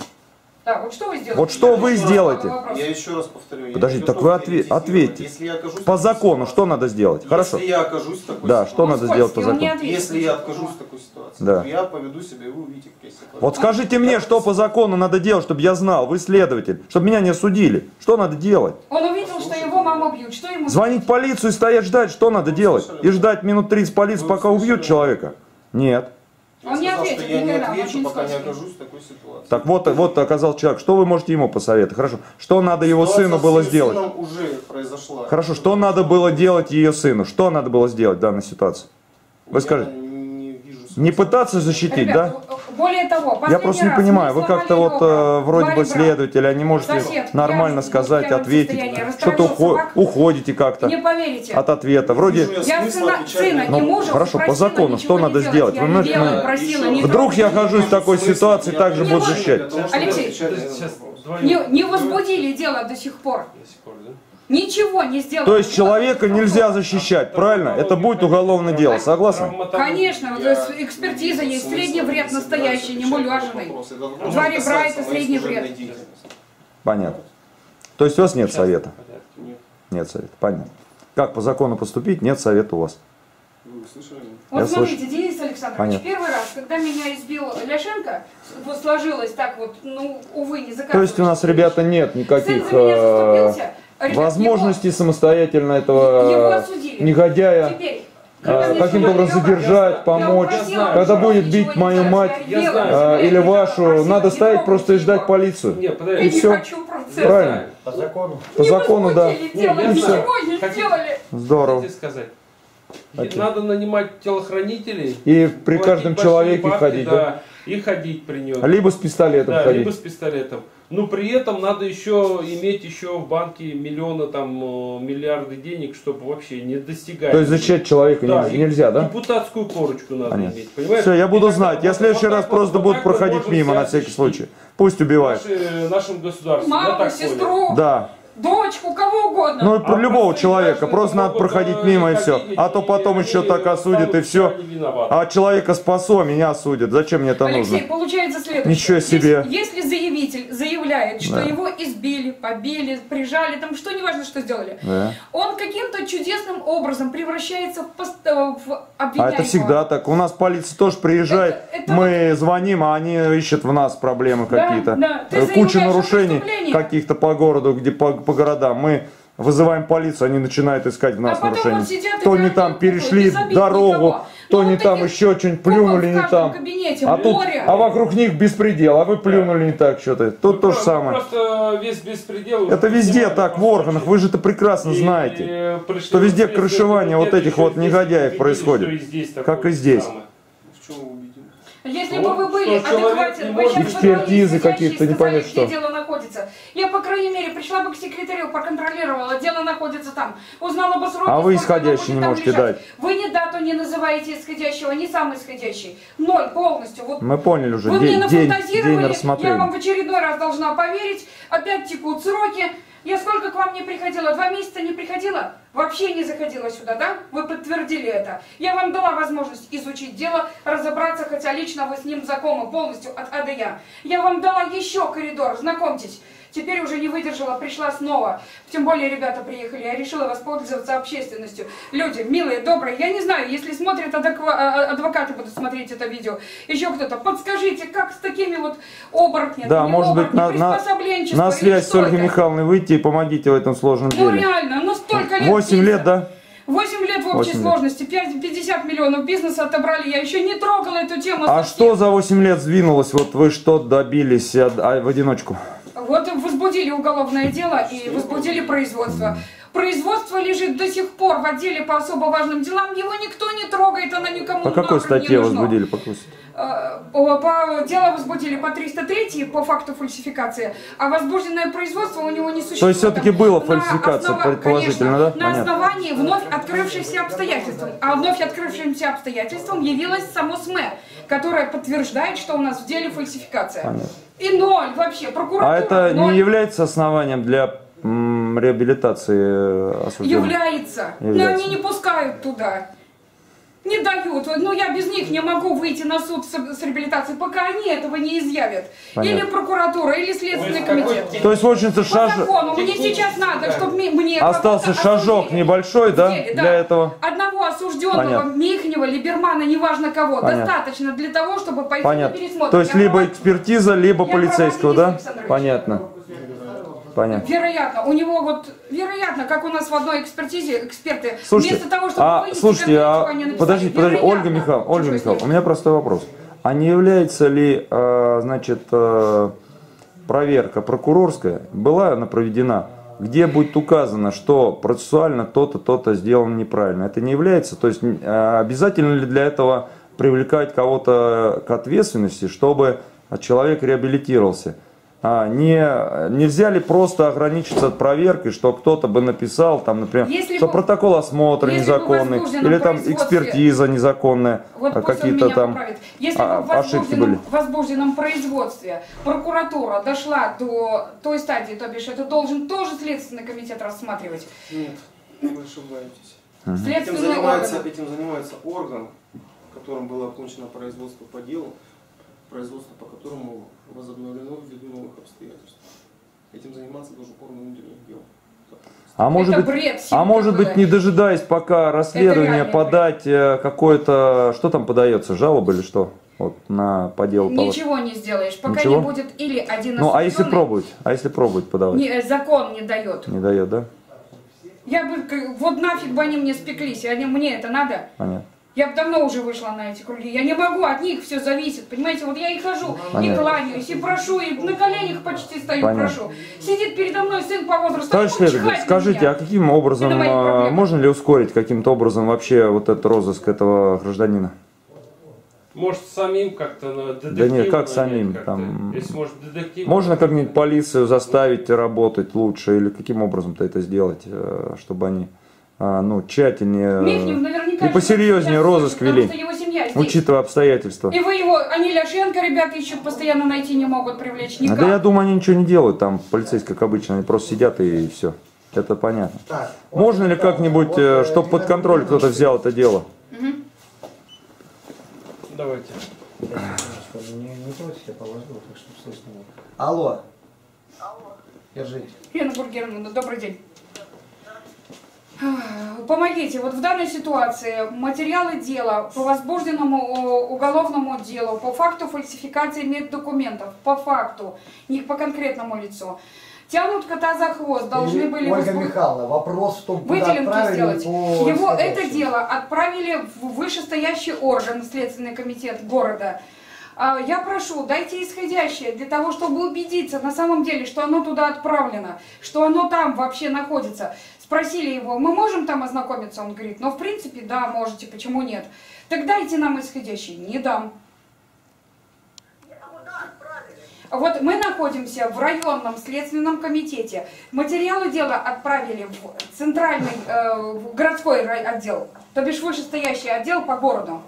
Да, вот что вы сделаете? Вот что я вы сделаете? Я еще раз повторю. Подождите, так вы отве ответьте. Окажусь, по закону, что надо сделать? Если Хорошо. Я окажусь в такой да, ситуации. Да, что надо сделать по закону? Если я откажусь в такой ситуации, да. То я поведу себя и вы увидите, как я себя поведу. Вот скажите мне, что по закону надо делать, чтобы я знал, вы следователь, чтобы меня не осудили. Что надо делать? Он увидел, послушайте, что его мама бьют. Что ему звонить в полицию и стоять ждать, что надо вы делать? Слышали? И ждать минут тридцать полицию, пока услышали? Убьют человека? Нет. Я Он сказал, не ответил, что я не отвечу, пока не окажусь в такой ситуации. Так вот, вот оказал человек. Что вы можете ему посоветовать? Хорошо. Что надо его ситуация сыну было сделать? Уже произошла. Хорошо. Что надо было делать ее сыну? Что надо было сделать в данной ситуации? Вы я скажите. Не, вижу не пытаться защитить, ребят, да? Более того, я просто не понимаю. Вы как-то вот э, вроде бы следователь, а не можете сосед, нормально сказать, ответить. Что-то ухо уходите как-то от ответа. Вроде... Я сына, сына не ну, мужу, хорошо, по закону, что надо сделать? Я вы, делала, просила, вдруг я окажусь в такой ситуации, так же буду защищать. Алексей, не, не возбудили дело до сих пор. Ничего не сделал. То есть человека нельзя защищать, правильно? Это будет уголовное дело, согласны? Конечно, экспертиза есть. Средний вред настоящий, не муляженный. Два ребра это средний вред. Понятно. То есть у вас нет совета? Нет совета, понятно. Как по закону поступить, нет совета у вас. Вот я смотрите, слышу. Денис Александрович, понятно. Первый раз, когда меня избил Ляшенко, вот сложилось так вот, ну, увы, не заканчивается. То есть у нас, ребята, нет никаких... Ребят, возможности его, самостоятельно этого негодяя а, каким-то образом задержать, помочь. Знаю, когда будет бить мою мать а, или вашу, надо ставить просто и ждать полицию. Нет, и все. Правильно. По закону. По закону, да. Нет, и все. Здорово. Окей. Надо нанимать телохранителей. И при каждом человеке бабки, ходить, да? Да? И ходить при нем. Либо с пистолетом да, ходить. Либо с пистолетом. Но при этом надо еще иметь еще в банке миллионы, там, миллиарды денег, чтобы вообще не достигать. То есть защищать человека да, нельзя, да? Депутатскую корочку надо а иметь. Понимаешь? Все, я буду и знать. Я в следующий вот раз вот просто вот буду проходить мимо на всякий случай. Пусть убивают. Наши, нашим государством. Маму, сестру. Да. Дочку, кого угодно. Ну, а любого человека, просто надо проходить мимо и все. А то потом и, еще и, так осудят и все. А человека спасу, а меня осудят. Зачем мне это Алексей, нужно? Алексей, получается следующее. Ничего себе. Если, если заявитель заявляет, что да. его избили, побили, прижали, там что, неважно, что сделали. Да. Он каким-то чудесным образом превращается в, пост... в обвиняемого. А это всегда так. У нас полиция тоже приезжает, это, это... мы звоним, а они ищут в нас проблемы да, какие-то. Да. Куча нарушений каких-то по городу, где по по городам. Мы вызываем полицию, они начинают искать в нас а нарушения. Сидят, то не там перешли дорогу, никого. То ну, не там еще что-нибудь плюнули не там. Кабинете, а, тут, а вокруг них беспредел, а вы плюнули да. не так что-то. Тут ну, то же самое. Просто весь беспредел. Это везде так, в органах, вы же это прекрасно и, знаете. И, что везде крышевание вот этих вот негодяев здесь, происходит. И здесь как и здесь. Если вот, бы вы были адекватен, вы сейчас экспертизы какие-то не понять что. Где дело находится. Я, по крайней мере, пришла бы к секретарю, проконтролировала, дело находится там. Узнала бы сроки, а вы исходящий не можете лежать. Дать. Вы ни дату не называете исходящего, ни сам исходящий. Ноль полностью. Вот. Мы поняли уже, вы день, мне нафантазировали, день, день я вам в очередной раз должна поверить. Опять текут сроки. Я сколько к вам не приходила? Два месяца не приходила? Вообще не заходила сюда, да? Вы подтвердили это. Я вам дала возможность изучить дело, разобраться, хотя лично вы с ним знакомы полностью от А до Я. Я вам дала еще коридор, знакомьтесь. Теперь уже не выдержала, пришла снова. Тем более ребята приехали, я решила воспользоваться общественностью. Люди, милые, добрые, я не знаю, если смотрят адеква... адвокаты, будут смотреть это видео, еще кто-то, подскажите, как с такими вот оборотнями, да, может оборот, быть, на, на, на связь с Ольгой Михайловной выйти и помогите в этом сложном деле. Ну реально, ну столько лет. восемь лет, да? восемь лет в общей сложности, пятьдесят миллионов бизнеса отобрали, я еще не трогала эту тему. А совсем. Что за восемь лет сдвинулось, вот вы что добились в одиночку? Вот возбудили уголовное дело и возбудили производство. Производство лежит до сих пор в отделе по особо важным делам. Его никто не трогает, оно никому не нужно. По какой статье возбудили? По какой статье? Дело возбудили по триста третьей, по факту фальсификации, а возбужденное производство у него не существует. То есть все-таки была фальсификация, основ... предположительно, конечно, да? На понятно. Основании вновь открывшихся обстоятельств. А вновь открывшимся обстоятельством явилось само СМЭ, которое подтверждает, что у нас в деле фальсификация. Понятно. И ноль вообще, прокуратура. А это ноль. Не является основанием для м, реабилитации осужденных? Является. Является. Но они не пускают туда. Не дают. Ну, я без них не могу выйти на суд с, с реабилитацией, пока они этого не изъявят. Понятно. Или прокуратура, или Следственный комитет. То есть, в общем-то, шажок... Мне сейчас надо, чтобы мне... Остался шажок небольшой, да, деле, да, для этого? Одного осужденного, понятно. Михнева, Либермана, неважно кого, понятно. Достаточно для того, чтобы пойти понятно. На пересмотр. То есть, я либо прав... экспертиза, либо я полицейского, да? Понятно. Понятно. Вероятно, у него вот, вероятно, как у нас в одной экспертизе эксперты, слушайте, вместо того, чтобы а, вынести, слушайте, а, не подождите, подождите, Ольга Михайловна, Ольга Михайловна, у меня простой вопрос. А не является ли, а, значит, а, проверка прокурорская, была она проведена, где будет указано, что процессуально то-то, то-то сделано неправильно? Это не является, то есть а, обязательно ли для этого привлекать кого-то к ответственности, чтобы человек реабилитировался? А, не, нельзя ли просто ограничиться от проверки, что кто-то бы написал, там, например, если что бы, протокол осмотра незаконный, или там экспертиза незаконная, вот какие-то там если а, бы ошибки были. В возбужденном производстве прокуратура дошла до той стадии, то бишь, это должен тоже Следственный комитет рассматривать. Нет, вы ошибаетесь. Угу. Этим, занимается, этим занимается орган, которым было окончено производство по делу, производство по которому возобновлено ввиду новых обстоятельств. Этим заниматься должен орган внутренних дел. А может это быть, бред, а может быть не дожидаясь, пока расследование подать какое-то... Что там подается? Жалоба или что? Вот на по делу ничего того. Не сделаешь, пока ничего? Не будет или один ну, а если пробовать? А если пробовать подавать? Не, закон не дает. Не дает, да? Я бы... Вот нафиг бы они мне спеклись, они, мне это надо? Понятно. Я бы давно уже вышла на эти круги. Я не могу, от них все зависит. Понимаете, вот я и хожу, понятно. И кланяюсь, и прошу, и на коленях почти стою, понятно. Прошу. Сидит передо мной сын по возрасту. Товарищ, скажите, меня. А каким образом, можно ли ускорить каким-то образом вообще вот этот розыск этого гражданина? Может, самим как-то... Да нет, как самим? Как там... Если, может, можно как-нибудь полицию заставить работать лучше? Или каким образом-то это сделать, чтобы они... А, ну, тщательнее Михнев, и посерьезнее розыск вели, учитывая обстоятельства. И вы его, они Ляшенко, ребята, ищут, постоянно найти не могут, привлечь никак. Да я думаю, они ничего не делают, там, полицейские, как обычно, они просто сидят и, и все. Это понятно. Так, можно вот, ли как-нибудь, вот, чтобы под контроль кто-то взял это дело? Угу. Давайте. Не, не против, я положил, так чтобы слышно было. Алло. Алло. Держите. Ирина Бургеровна, добрый день. Помогите, вот в данной ситуации материалы дела по возбужденному уголовному делу, по факту фальсификации меддокументов, по факту, не по конкретному лицу, Тянут кота за хвост, должны и были... Ольга выступ... Михайловна, вопрос в том, куда отправили сделать. По... Его это дело отправили в вышестоящий орган, Следственный комитет города. Я прошу, дайте исходящее, для того, чтобы убедиться на самом деле, что оно туда отправлено, что оно там вообще находится. Спросили его, мы можем там ознакомиться? Он говорит, ну в принципе, да, можете, почему нет? Так дайте нам исходящий. Не дам. Вот мы находимся в районном следственном комитете. Материалы дела отправили в центральный э, в городской отдел, то бишь вышестоящий отдел по городу.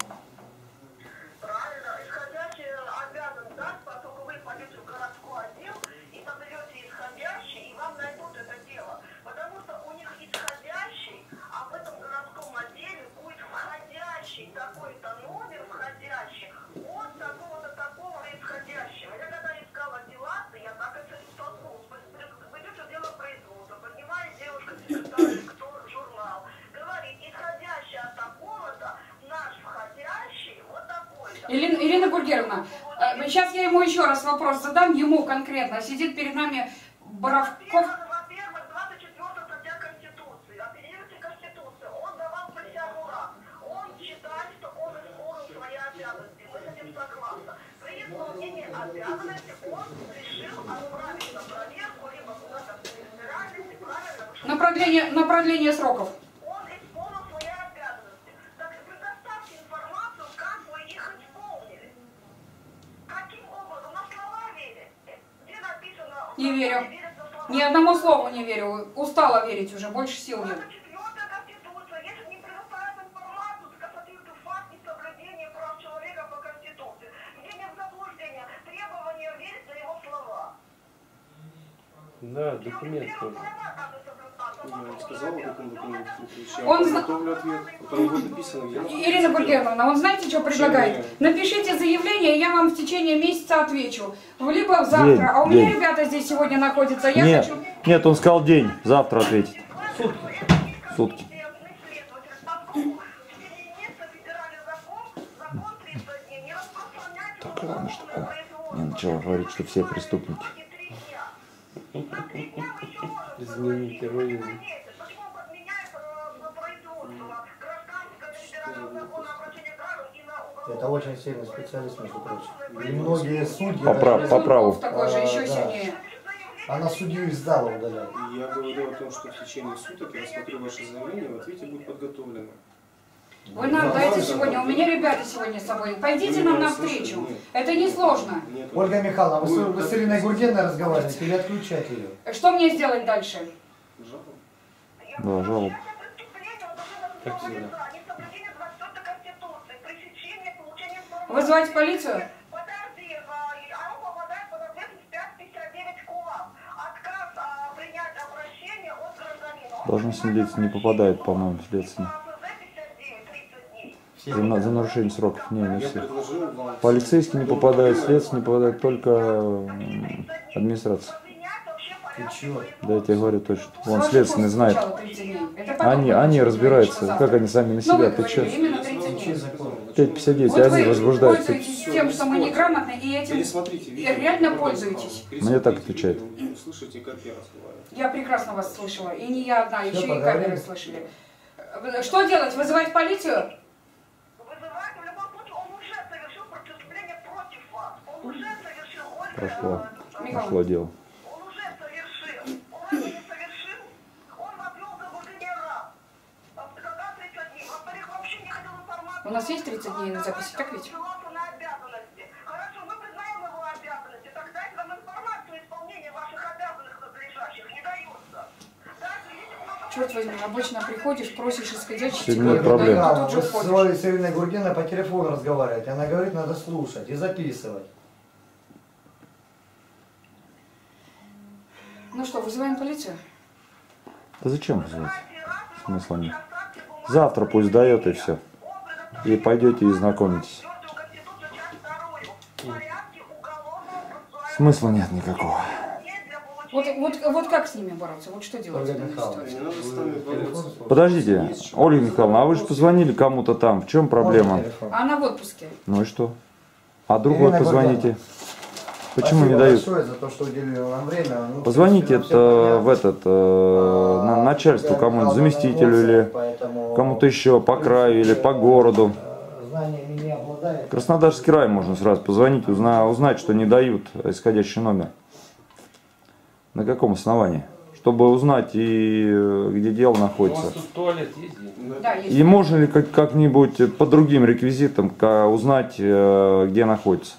Правильно, исходящий обязан дать, поскольку вы пойдете в городской отдел и подаете исходящий, и вам найдут это дело. Потому что у них исходящий, а в этом городском отделе будет входящий какой-то номер, входящий от такого-то такого исходящего. Я когда Ирина, Ирина Бургеровна, сейчас я ему еще раз вопрос задам, ему конкретно. Сидит перед нами Боровков. Во-первых, двадцать четвёртая статья Конституции. Апеллируйте Конституцию. Он давал присягу раз. Он считает, что он исполнил свои обязанности. Мы с этим согласны. При исполнении обязанности он решил отправить на проверку либо куда-то в избирательности, правильно? На продление, на продление сроков. Не верю. Ни одному слову не верю. Устала верить уже, больше сил нет. Да, документ. Он... Ирина Бургеровна, он знаете, что предлагает? Напишите заявление, я вам в течение месяца отвечу. Либо завтра. День, а у меня день. Ребята здесь сегодня находятся. Я нет, хочу... нет, он сказал день, завтра ответить. Сутки. Сутки. Так ладно, что я начала говорить, что все преступники. Измените роль. Это очень сильный специалист, между прочим. И многие судьи... По, прав, по праву. Такой же, еще сильнее. Она судью из зала удаляет. Я говорю о том, что в течение суток я рассмотрю ваше заявление, в ответе будет подготовлено. Вы нам дайте сегодня, у меня ребята сегодня с собой. Пойдите нам навстречу. Это несложно. Ольга Михайловна, вы, вы с Ириной Гургеной разговариваете или отключать ее? Что мне сделать дальше? Жалобу. Да, жалобу. Вызывать полицию? Должностные лица не попадают, по-моему, в следствие. За, за нарушение сроков. Не, не все. Полицейские не попадают, следствие не попадает, только администрация. Да, я тебе говорю точно. Вон, следственный знает. Они, они разбираются, как они сами на себя отвечают. пять пятьдесят девять, вот они возбуждаются. Тем, что мы неграмотны, и этим реально пользуетесь. Мне так отвечает. Я прекрасно вас слышала. И не я одна, еще и камеры слышали. Что делать? Вызывать полицию? Прошло, прошло дело. Он уже совершил. Он уже совершил. Он вовлек в заблуждение раз. Когда тридцать дней. Во-вторых, вообще не хотел информации. У нас есть тридцать дней на записи, так ведь? Хорошо, мы признаем его обязанности. Так дайте нам информацию о исполнении ваших обязанностей надлежащих. Не дается. Черт возьми, обычно приходишь, просишь исходящий. Нет проблем. Мы с Ириной Гургиной по телефону разговаривать. Она говорит, надо слушать и записывать. Ну что, вызываем полицию? Да зачем вызывать? Смысла нет. Завтра пусть дает и все. И пойдете и знакомитесь. Смысла нет никакого. Вот, вот, вот как с ними бороться? Вот что делать? Подождите, Ольга Михайловна, а вы же позвонили кому-то там. В чем проблема? Она в отпуске. Ну и что? А другой позвоните. Почему не дают? Спасибо большое за то, что уделили вам время. Ну, Позвоните это, в этот, а, на начальству кому-нибудь, заместителю или кому-то еще по краю или по городу. Краснодарский край можно сразу позвонить, узнать, узнать, что не дают исходящий номер. На каком основании? Чтобы узнать, и где дело находится. У вас тут туалет есть? Да, есть. И можно ли как-нибудь по другим реквизитам узнать, где находится?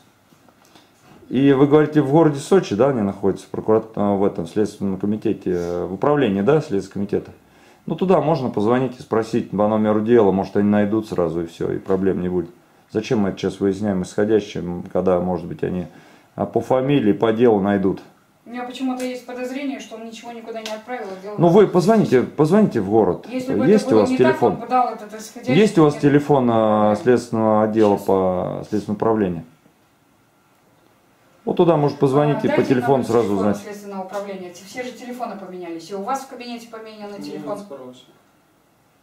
И вы говорите, в городе Сочи, да, они находятся, в этом Следственном комитете, в управлении, да, Следственного комитета? Ну, туда можно позвонить и спросить по номеру дела, может, они найдут сразу, и все, и проблем не будет. Зачем мы это сейчас выясняем исходящим, когда, может быть, они по фамилии, по делу найдут? У меня почему-то есть подозрение, что он ничего никуда не отправил. Ну вы позвоните, позвоните в город. Если бы есть это было у вас не телефон? Так, он этот исходящий... Есть у вас телефон а, следственного отдела сейчас. По следственному управлению? Вот туда может позвонить а, и по телефону сразу узнать. Следственного управления. Все же телефоны поменялись. И у вас в кабинете поменян телефон.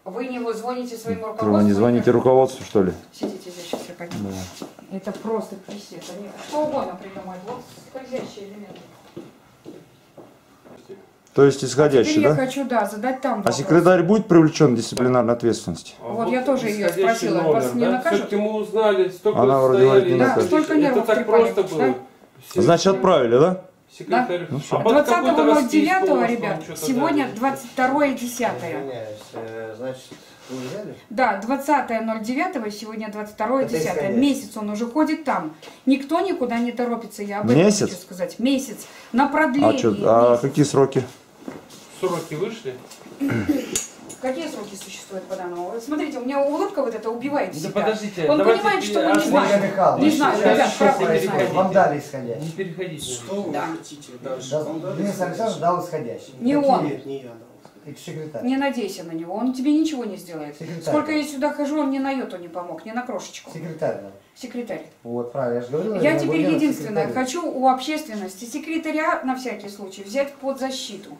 Вы не звоните своему руководству? Вы не звоните руководству, что ли? Сидите здесь, сейчас я пойду. Да. Это просто писец. Они что угодно придумают. Вот скользящие элементы. То есть исходящий, а да? Я хочу, да, задать там вопрос. А секретарь будет привлечен к дисциплинарной ответственности? А вот, вот я тоже ее спросила, номер, вас да? не накажут? Все-таки мы узнали, столько Она вроде говорит, не да, столько нервов это так просто было. Да? Значит, отправили, да? Секретарь. Да. Ну, а двадцатого ноль девятого, ребят, сегодня двадцать второе десятое. Значит... Да, двадцатое ноль девятого, сегодня двадцать второе десятое. Месяц он уже ходит там. Никто никуда не торопится, я об этом Месяц? хочу сказать. Месяц. На продление. А, что, а Месяц. какие сроки? Сроки вышли? Какие сроки существуют по данному? Смотрите, у меня улыбка вот эта убивает всегда. Да подождите. Он понимает, что мы не знаем. Не знаю, ребят, правда не знаю. Вам дали исходящий. Не переходите. Что вы хотите? Денис Александрович дал исходящий. Не он. Нет, не я. Не надейся на него, он тебе ничего не сделает. Секретарь. Сколько я сюда хожу, он ни на йоту не помог, ни на крошечку. Секретарь. Секретарь. Вот, правильно, я же говорила. Я, я теперь единственное секретарь. хочу у общественности секретаря на всякий случай взять под защиту.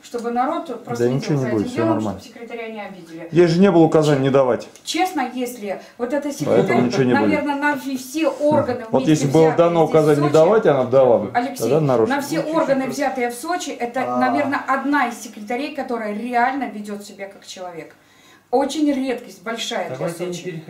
Чтобы народ просто не делал, чтобы секретаря не обидели. Ей же не было указаний не давать. Честно, если вот эта секретарь, наверное, нам все органы вместе. Вот если было дано указание не давать, она дала бы. Алексей, на все органы, взятые в Сочи, это, наверное, одна из секретарей, которая реально ведет себя как человек. Очень редкость, большая для Сочи.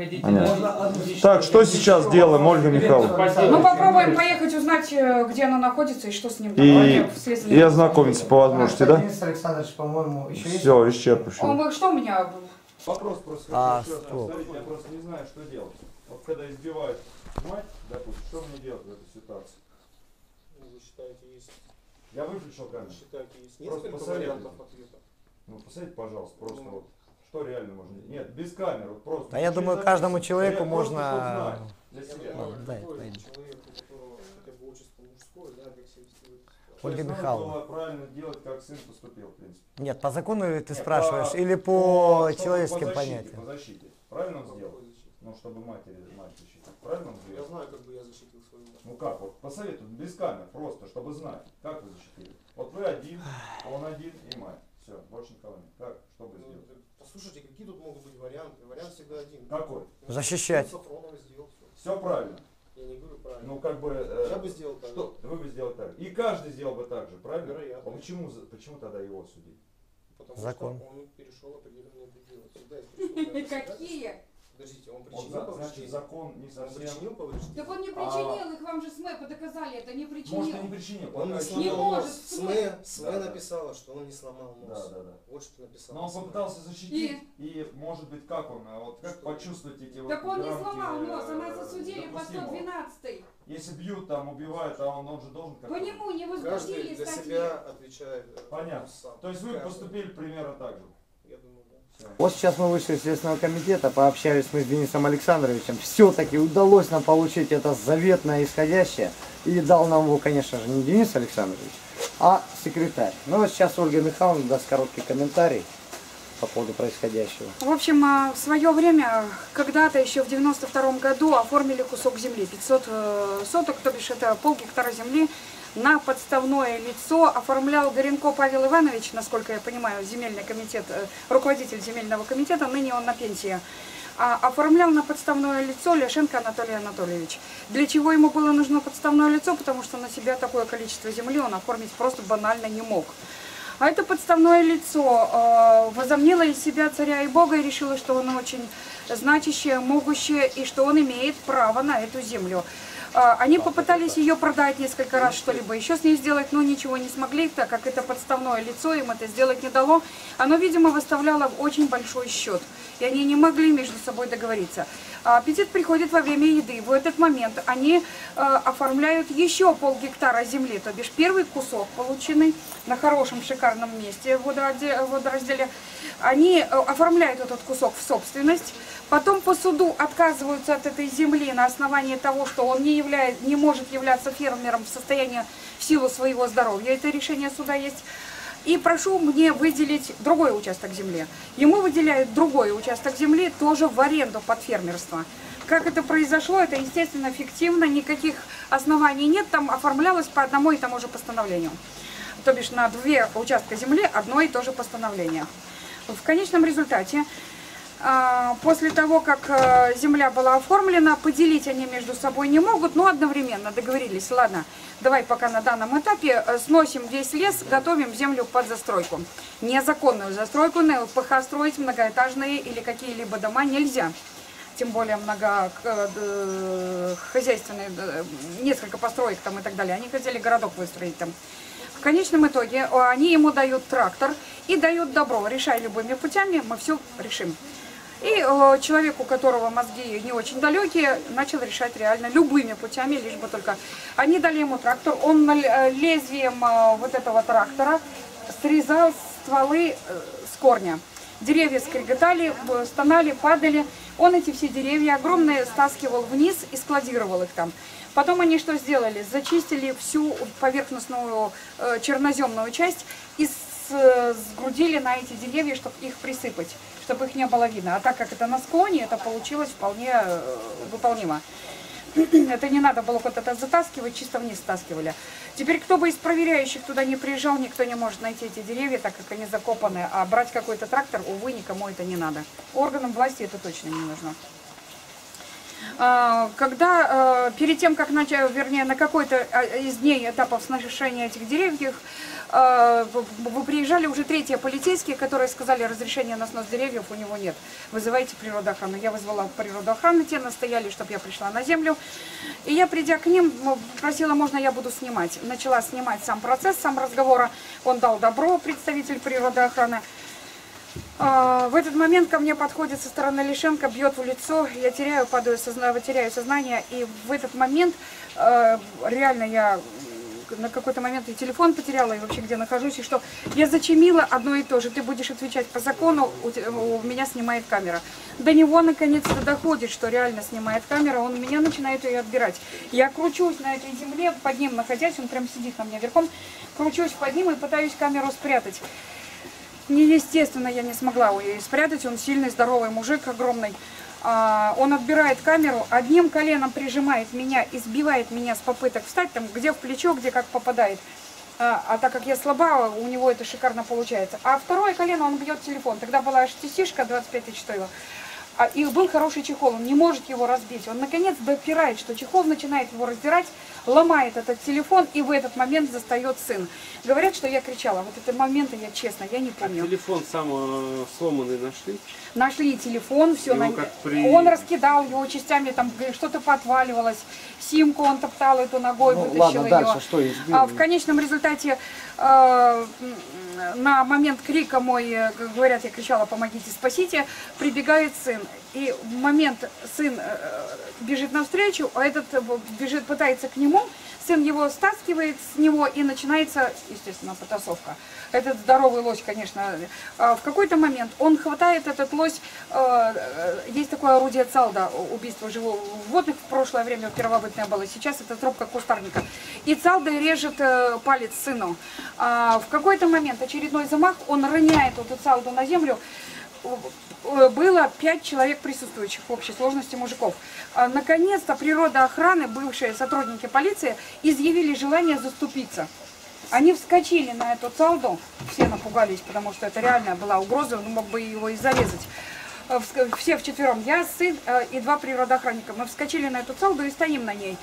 Так, что сейчас делаем, Ольга Михайловна? Ну, попробуем поехать узнать, где она находится и что с ним. И, и ознакомиться по возможности, да? Денис Александрович, по-моему, еще есть? Все, исчерпывающе. Он, что у меня был? Вопрос просто. А, стоп. Я просто не знаю, что делать. Вот когда избивают мать, допустим, что мне делать в этой ситуации? Вы считаете, есть? Я выключил камеру. Просто посоветуйте. Ну, посоветуйте, пожалуйста, просто вот. Что реально можно? Нет, без камеры, просто. А я думаю, каждому человеку можно... Для себя. Ольга Михайловна. Правильно делать, как сын поступил, в принципе. Нет, по закону ты спрашиваешь или по человеческим понятиям? По защите. Правильно он сделал? Ну, чтобы матери защитить. Правильно он сделал? Я знаю, как бы я защитил свою мать. Ну как, вот посоветуй, без камер, просто, чтобы знать, как вы защитили. Вот вы один, он один и мать. Все, больше никого нет. Так, что бы сделать? Слушайте, какие тут могут быть варианты? Вариант всегда один. Какой? Защищать. Сафронова сделал все. Все правильно. Я не говорю правильно. Ну как бы. Э, я бы сделал так. Что? Вы бы сделали так. И каждый сделал бы так же, правильно? Вероятно. А почему, почему тогда его судить? Потому Закон. что он перешел определенные пределы. Всегда есть. Какие? Подождите, он причинил повреждение. Закон не совсем. Так он не причинил, их вам же СМЭ подоказали, это не причинил. Может, он не причинил. Он не может. СМЭ написала, что он не сломал нос. Вот что написала. Но он попытался защитить, и может быть, как он, вот как почувствовать эти вот... Так он не сломал нос, она засудили по сто двенадцатой. Если бьют, там, убивают, а он же должен... По нему не возбудили статьи. Каждый для себя отвечает. Понятно. То есть вы поступили примерно так же? Я думаю. Вот сейчас мы вышли из Следственного комитета, пообщались мы с Денисом Александровичем. Все-таки удалось нам получить это заветное исходящее. И дал нам его, конечно же, не Денис Александрович, а секретарь. Ну вот сейчас Ольга Михайловна даст короткий комментарий по поводу происходящего. В общем, в свое время, когда-то еще в девяносто втором году оформили кусок земли, пятьсот соток, то бишь это полгектара земли на подставное лицо оформлял Горенко Павел Иванович, насколько я понимаю, земельный комитет, руководитель земельного комитета, ныне он на пенсии. Оформлял на подставное лицо Ляшенко Анатолий Анатольевич. Для чего ему было нужно подставное лицо? Потому что на себя такое количество земли он оформить просто банально не мог. А это подставное лицо э, возомнило из себя царя и бога и решило, что он очень значащее, могущее и что он имеет право на эту землю. Э, они попытались ее продать несколько раз, что-либо еще с ней сделать, но ничего не смогли, так как это подставное лицо им это сделать не дало. Оно, видимо, выставляло очень большой счет, и они не могли между собой договориться. А аппетит приходит во время еды. В этот момент они э, оформляют еще полгектара земли, то бишь первый кусок, полученный на хорошем шикарном месте в водоразделе, они оформляют этот кусок в собственность, потом по суду отказываются от этой земли на основании того, что он не, являет, не может являться фермером в состоянии в силу своего здоровья, это решение суда есть, и прошу мне выделить другой участок земли. Ему выделяют другой участок земли, тоже в аренду под фермерство. Как это произошло, это, естественно, фиктивно, никаких оснований нет, там оформлялось по одному и тому же постановлению. То бишь на две участка земли одно и то же постановление. В конечном результате, после того, как земля была оформлена, поделить они между собой не могут, но одновременно договорились, ладно, давай пока на данном этапе сносим весь лес, готовим землю под застройку. Незаконную застройку, на ЛПХ строить многоэтажные или какие-либо дома нельзя. Тем более многохозяйственные, несколько построек там и так далее. Они хотели городок выстроить там. В конечном итоге они ему дают трактор и дают добро. Решай любыми путями, мы все решим. И э, человек, у которого мозги не очень далекие, начал решать реально любыми путями, лишь бы только. Они дали ему трактор, он лезвием э, вот этого трактора срезал стволы э, с корня. Деревья скреготали, стонали, падали. Он эти все деревья огромные стаскивал вниз и складировал их там. Потом они что сделали? Зачистили всю поверхностную э, черноземную часть и с, э, сгрудили на эти деревья, чтобы их присыпать, чтобы их не было видно. А так как это на склоне, это получилось вполне э, выполнимо. Это не надо было куда-то затаскивать, чисто вниз стаскивали. Теперь, кто бы из проверяющих туда не приезжал, никто не может найти эти деревья, так как они закопаны. А брать какой-то трактор, увы, никому это не надо. Органам власти это точно не нужно. Когда, перед тем, как начать, вернее, на какой-то из дней этапов сношения этих деревьев, вы приезжали уже третьи полицейские, которые сказали, разрешения на снос деревьев у него нет. Вызывайте природоохрану. Я вызвала природоохрану, те настояли, чтобы я пришла на землю. И я, придя к ним, просила, можно я буду снимать. Начала снимать сам процесс, сам разговора. Он дал добро, представитель природоохраны. В этот момент ко мне подходит со стороны Ляшенко, бьет в лицо, я теряю, падаю, созна... теряю сознание, и в этот момент э, реально я на какой-то момент и телефон потеряла, и вообще где нахожусь, и что я зачемила одно и то же, ты будешь отвечать по закону, у, тебя, у меня снимает камера. До него наконец-то доходит, что реально снимает камера, он меня начинает ее отбирать. Я кручусь на этой земле, под ним находясь, он прям сидит на мне верхом, кручусь под ним и пытаюсь камеру спрятать. Неестественно, я не смогла ее спрятать, он сильный, здоровый мужик, огромный. Он отбирает камеру, одним коленом прижимает меня, избивает меня с попыток встать, там где в плечо, где как попадает. А так как я слаба, у него это шикарно получается. А второе колено он бьет телефон, тогда была эйч ти си-шка двадцать пять тысяч стоила. И был хороший чехол, он не может его разбить. Он наконец допирает, что чехол начинает его раздирать, ломает этот телефон, и в этот момент застает сын. Говорят, что я кричала. Вот этот момент, я честно, я не помню. А телефон сам э, сломанный нашли? Нашли телефон, все. На... При... Он раскидал его частями, там что-то подваливалось. Симку он топтал эту ногой, ну, вытащил ладно, ее. Дальше, что а, в конечном результате... Э, на момент крика мой, говорят, я кричала, помогите, спасите, прибегает сын. И в момент сын бежит навстречу, а этот бежит, пытается к нему, сын его стаскивает с него и начинается, естественно, потасовка. Этот здоровый лось, конечно, в какой-то момент он хватает этот лось, есть такое орудие цалда, убийство животных, в прошлое время первобытное было, сейчас это трубка кустарника. И цалда режет палец сыну. В какой-то момент очередной замах, он роняет эту цалду на землю. было пять человек присутствующих в общей сложности мужиков. Наконец-то природоохраны, бывшие сотрудники полиции, изъявили желание заступиться. Они вскочили на эту салду, все напугались, потому что это реально была угроза, он мог бы его и зарезать. Все вчетвером, я, сын и два природоохранника, мы вскочили на эту салду и стоим на ней.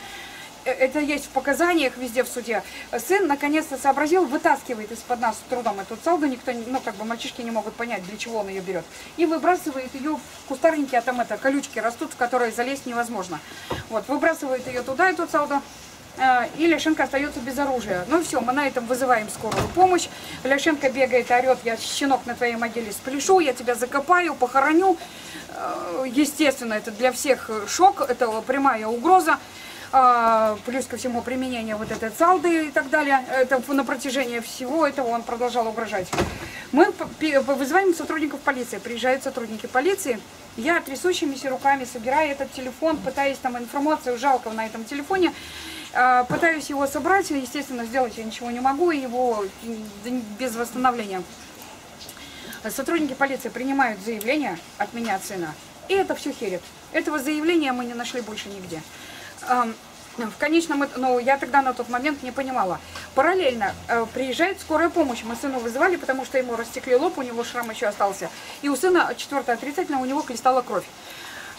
Это есть в показаниях везде в суде. Сын наконец-то сообразил, вытаскивает из-под нас с трудом эту салду, никто, ну как бы мальчишки не могут понять, для чего он ее берет. И выбрасывает ее в кустарники, а там это колючки растут, в которые залезть невозможно. Вот, выбрасывает ее туда, эту салду. И Ляшенко остается без оружия. Ну все, мы на этом вызываем скорую помощь. Ляшенко бегает, орет: я, щенок, на твоей могиле спляшу, я тебя закопаю, похороню. Естественно, это для всех шок, это прямая угроза. Плюс ко всему применение вот этой салды и так далее. Это на протяжении всего этого он продолжал угрожать. Мы вызываем сотрудников полиции, приезжают сотрудники полиции. Я трясущимися руками собираю этот телефон, пытаюсь там информацию, жалко на этом телефоне. Пытаюсь его собрать, естественно, сделать я ничего не могу, его без восстановления. Сотрудники полиции принимают заявление от меня, от сына, и это все херит. Этого заявления мы не нашли больше нигде. В конечном, ну, я тогда на тот момент не понимала. Параллельно э, приезжает скорая помощь. Мы сыну вызывали, потому что ему растекли лоб, у него шрам еще остался. И у сына четвертое отрицательно, у него хлестала кровь.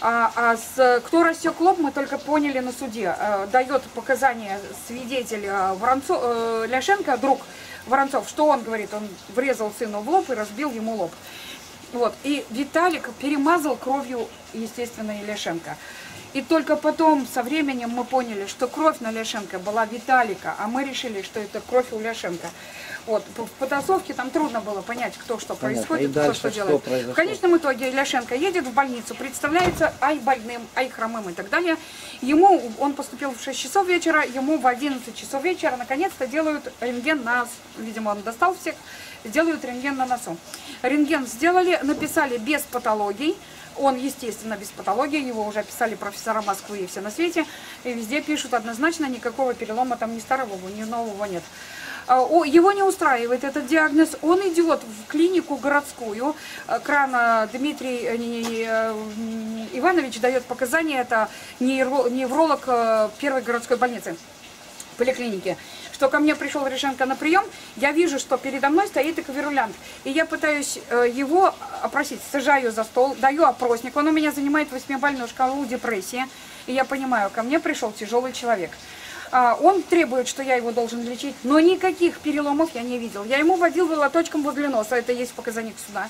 А, а с, кто растек лоб, мы только поняли на суде. Э, дает показания свидетель Воронцов, э, Ляшенко, друг Воронцов, что он говорит. Он врезал сыну в лоб и разбил ему лоб. Вот. И Виталик перемазал кровью, естественно, и Ляшенко. И только потом, со временем, мы поняли, что кровь на Ляшенко была Виталика, а мы решили, что это кровь у Ляшенко. Вот. В потасовке там трудно было понять, кто что происходит, кто что делает. В конечном итоге Ляшенко едет в больницу, представляется ай больным, ай хромым и так далее. Ему, он поступил в шесть часов вечера, ему в одиннадцать часов вечера наконец-то делают рентген на, видимо, он достал всех, делают рентген на носу. Рентген сделали, написали без патологий. Он, естественно, без патологии, его уже описали профессора Москвы и все на свете. И везде пишут однозначно, никакого перелома там ни старого, ни нового нет. Его не устраивает этот диагноз, он идет в клинику городскую. Крона Дмитрий Иванович дает показания, это невролог первой городской больницы, поликлиники. Что ко мне пришел Ляшенко на прием, я вижу, что передо мной стоит эквирулянт. И я пытаюсь его опросить, сажаю за стол, даю опросник. Он у меня занимает восьмибалльную шкалу депрессии. И я понимаю, ко мне пришел тяжелый человек. Он требует, что я его должен лечить, но никаких переломов я не видел. Я ему водил молоточком возле носа, это есть в показаниях суда.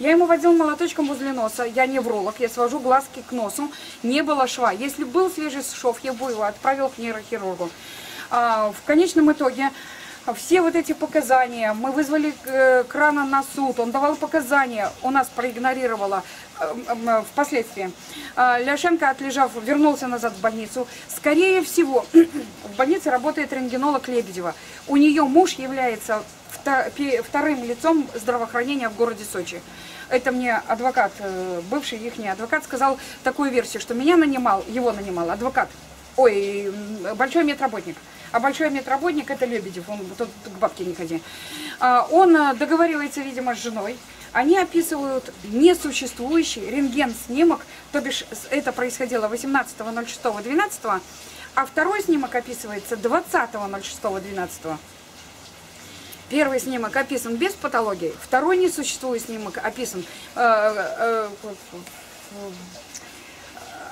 Я ему водил молоточком возле носа, я невролог, я свожу глазки к носу, не было шва. Если был свежий шов, я бы его отправил к нейрохирургу. В конечном итоге все вот эти показания, мы вызвали Крана на суд, он давал показания, у нас проигнорировало впоследствии. Ляшенко, отлежав, вернулся назад в больницу. Скорее всего, в больнице работает рентгенолог Лебедева. У нее муж является вторым лицом здравоохранения в городе Сочи. Это мне адвокат, бывший их адвокат, сказал такую версию, что меня нанимал, его нанимал адвокат. Ой, большой медработник. А большой медработник — это Лебедев, он тут к бабке не ходи. Он договаривается, видимо, с женой. Они описывают несуществующий рентген-снимок, то бишь это происходило восемнадцатого ноль шестого двенадцатого, а второй снимок описывается двадцатого ноль шестого двенадцатого. Первый снимок описан без патологии, второй несуществующий снимок описан... Э, э,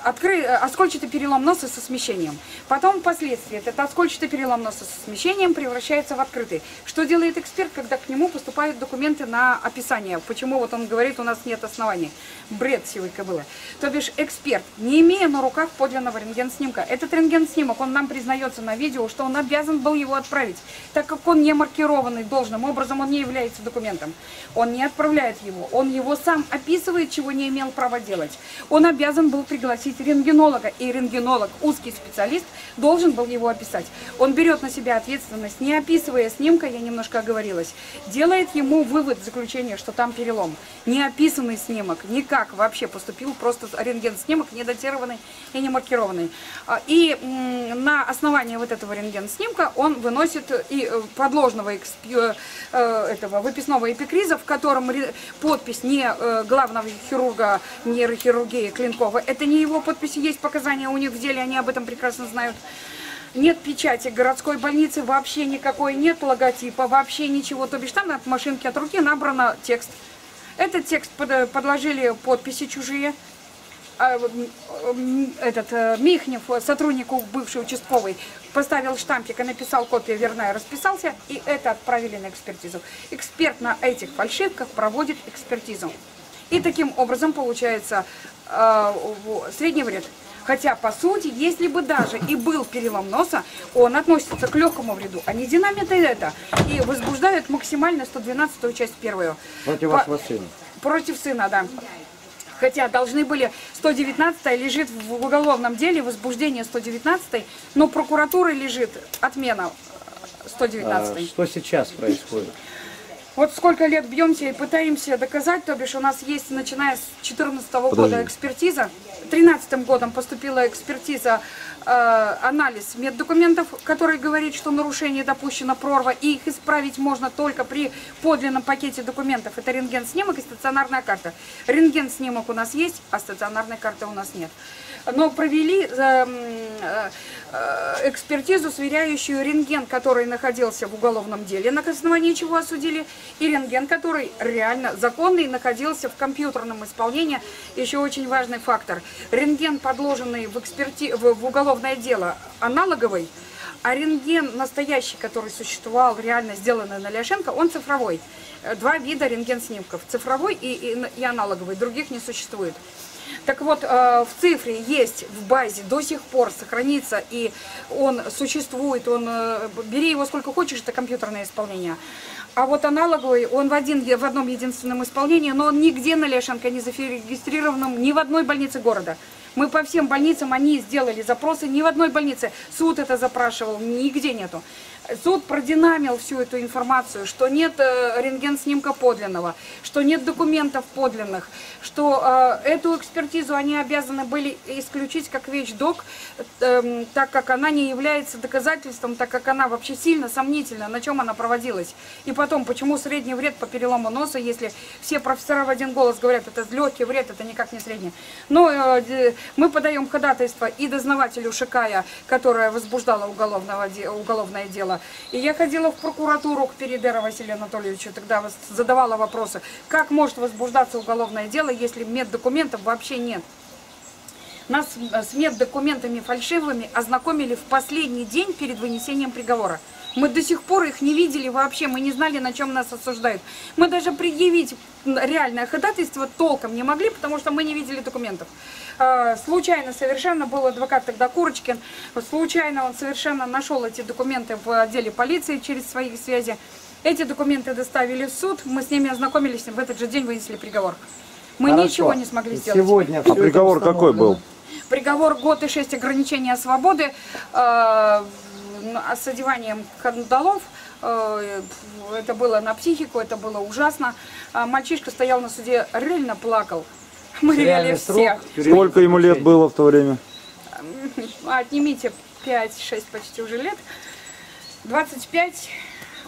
Откры... оскольчатый перелом носа со смещением. Потом впоследствии этот оскольчатый перелом носа со смещением превращается в открытый. Что делает эксперт, когда к нему поступают документы на описание? Почему вот он говорит, у нас нет оснований. Бред сегодня было. То бишь эксперт, не имея на руках подлинного рентген-снимка. Этот рентген-снимок, он нам признается на видео, что он обязан был его отправить. Так как он не маркированный должным образом, он не является документом. Он не отправляет его. Он его сам описывает, чего не имел права делать. Он обязан был пригласить назначить рентгенолога, и рентгенолог, узкий специалист, должен был его описать. Он берет на себя ответственность, не описывая снимка, я немножко оговорилась, делает ему вывод, заключение, что там перелом. Неописанный снимок никак вообще поступил, просто рентген-снимок недатированный и не маркированный. И на основании вот этого рентген-снимка он выносит и подложного этого выписного эпикриза, в котором подпись не главного хирурга нейрохирургии Клинкова. Это не его подписи, есть показания у них в деле, они об этом прекрасно знают. Нет печати городской больницы, вообще никакой нет логотипа, вообще ничего. То бишь там от машинки, от руки набрано текст. Этот текст подложили подписи чужие. Этот Михнев, сотрудник бывший участковый, поставил штампик и написал копия верная, расписался, и это отправили на экспертизу. Эксперт на этих фальшивках проводит экспертизу. И таким образом получается э, средний вред. Хотя, по сути, если бы даже и был перелом носа, он относится к легкому вреду. Они динамиты это и возбуждают максимально сто двенадцатую часть первую. Против вашего сына. Против сына, да. Хотя должны были, сто девятнадцатая лежит в уголовном деле, возбуждение сто девятнадцатой, но прокуратура лежит, отмена сто девятнадцатой. А что сейчас происходит? Вот сколько лет бьемся и пытаемся доказать, то бишь у нас есть, начиная с две тысячи четырнадцатого года экспертиза, две тысячи тринадцатым годом поступила экспертиза, э, анализ меддокументов, который говорит, что нарушение допущено прорва, и их исправить можно только при подлинном пакете документов. Это рентген-снимок и стационарная карта. Рентген-снимок у нас есть, а стационарной карты у нас нет. Но провели э, э, экспертизу, сверяющую рентген, который находился в уголовном деле, на основании чего осудили, и рентген, который реально законный, находился в компьютерном исполнении. Еще очень важный фактор. Рентген, подложенный в, эксперти... в уголовное дело, аналоговый, а рентген настоящий, который существовал, реально сделанный на Ляшенко, он цифровой. Два вида рентген-снимков. Цифровой и, и, и аналоговый. Других не существует. Так вот, в цифре есть, в базе до сих пор сохранится, и он существует, он, бери его сколько хочешь, это компьютерное исполнение. А вот аналоговый, он в, один, в одном единственном исполнении, но он нигде на Ляшенко не зарегистрированном, ни в одной больнице города. Мы по всем больницам, они сделали запросы, ни в одной больнице. Суд это запрашивал, нигде нету. Суд продинамил всю эту информацию, что нет э, рентген-снимка подлинного, что нет документов подлинных, что э, эту экспертизу они обязаны были исключить как вещдок, э, так как она не является доказательством, так как она вообще сильно сомнительна, на чем она проводилась. И потом, почему средний вред по перелому носа, если все профессора в один голос говорят, это легкий вред, это никак не средний. Но э, мы подаем ходатайство и дознавателю Шикая, которая возбуждала уголовного, уголовное дело. И я ходила в прокуратуру к Передеру Василию Анатольевичу, тогда задавала вопросы, как может возбуждаться уголовное дело, если меддокументов вообще нет. Нас с меддокументами фальшивыми ознакомили в последний день перед вынесением приговора. Мы до сих пор их не видели вообще, мы не знали, на чем нас осуждают. Мы даже предъявить реальное ходатайство толком не могли, потому что мы не видели документов. Случайно совершенно был адвокат тогда Курочкин, случайно он совершенно нашел эти документы в отделе полиции через свои связи. Эти документы доставили в суд, мы с ними ознакомились, в этот же день вынесли приговор. Мы Хорошо. ничего не смогли сделать. Сегодня а приговор какой был? Приговор год и шесть ограничения свободы э, с одеванием кандалов. Э, это было на психику, это было ужасно. А мальчишка стоял на суде, реально плакал. Мы ревели все. Сколько ему лет было в то время? Отнимите пять-шесть почти уже лет. двадцать пять.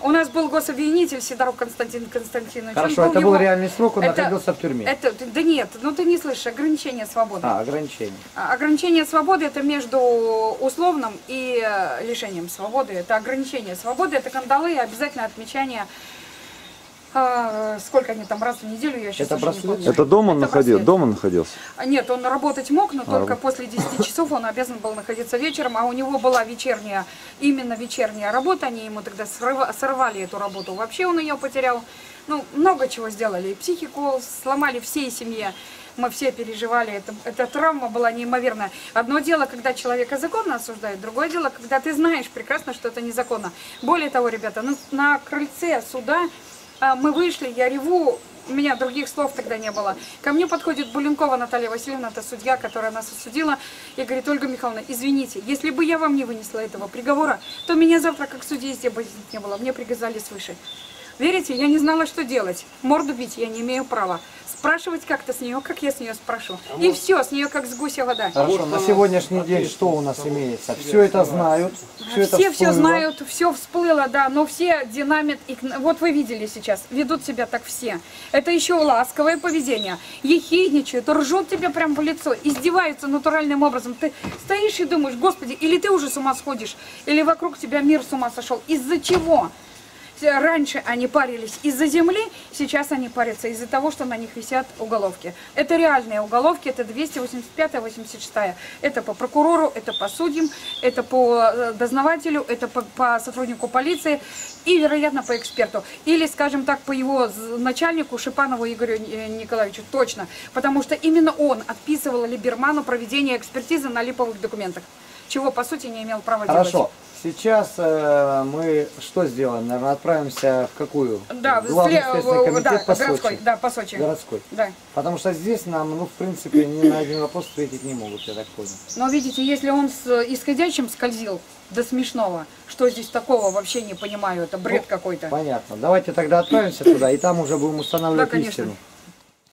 У нас был гособвинитель Сидоров Константин Константинович. Хорошо, был это его... был реальный срок, он это... находился в тюрьме. Это... Да нет, ну ты не слышишь, ограничение свободы. А, ограничение. Ограничение свободы это между условным и лишением свободы. Это ограничение свободы, это кандалы, обязательно отмечание, а, сколько они там раз в неделю, я сейчас это уже не помню. Это дома он находился? Дома находился? Нет, он работать мог, но а, только раб... после десяти часов он обязан был находиться вечером, а у него была вечерняя, именно вечерняя работа, они ему тогда сорвали эту работу, вообще он ее потерял. Ну, много чего сделали, и психику сломали всей семье. Мы все переживали, это, эта травма была неимоверная. Одно дело, когда человека законно осуждают, другое дело, когда ты знаешь прекрасно, что это незаконно. Более того, ребята, на, на крыльце суда мы вышли, я реву, у меня других слов тогда не было. Ко мне подходит Буленкова Наталья Васильевна, это судья, которая нас осудила, и говорит: Ольга Михайловна, извините, если бы я вам не вынесла этого приговора, то меня завтра как судьи здесь бы не было, мне приказали свыше. Верите, я не знала, что делать. Морду бить я не имею права. Спрашивать как-то с нее, как я с нее спрошу. А и все, с нее как с гуся вода. Хорошо, на сегодняшний день что у нас имеется? Все это знают. Все, все, это все знают, все всплыло, да, но все динамит. И, вот вы видели сейчас, ведут себя так все. Это еще ласковое поведение. Ехидничают, ржут тебе прям в лицо, издеваются натуральным образом. Ты стоишь и думаешь: Господи, или ты уже с ума сходишь, или вокруг тебя мир с ума сошел. Из-за чего? Раньше они парились из-за земли, сейчас они парятся из-за того, что на них висят уголовки. Это реальные уголовки, это двести восемьдесят пятая, восемьдесят шестая. Это по прокурору, это по судьям, это по дознавателю, это по, по сотруднику полиции и, вероятно, по эксперту. Или, скажем так, по его начальнику Шипанову Игорю Николаевичу, точно. Потому что именно он отписывал Либерману проведение экспертизы на липовых документах, чего, по сути, не имел права делать. Хорошо. Сейчас э, мы что сделаем? Наверное, отправимся в какую? Да, в Главный следственный комитет, да, по городской, Сочи. Да, по Сочи. Городской. Да. Потому что здесь нам, ну, в принципе, ни на один вопрос ответить не могут, я так понял. Но видите, если он с исходящим скользил до смешного, что здесь такого вообще не понимаю, это бред, ну, какой-то. Понятно. Давайте тогда отправимся туда, и там уже будем устанавливать, да, истину.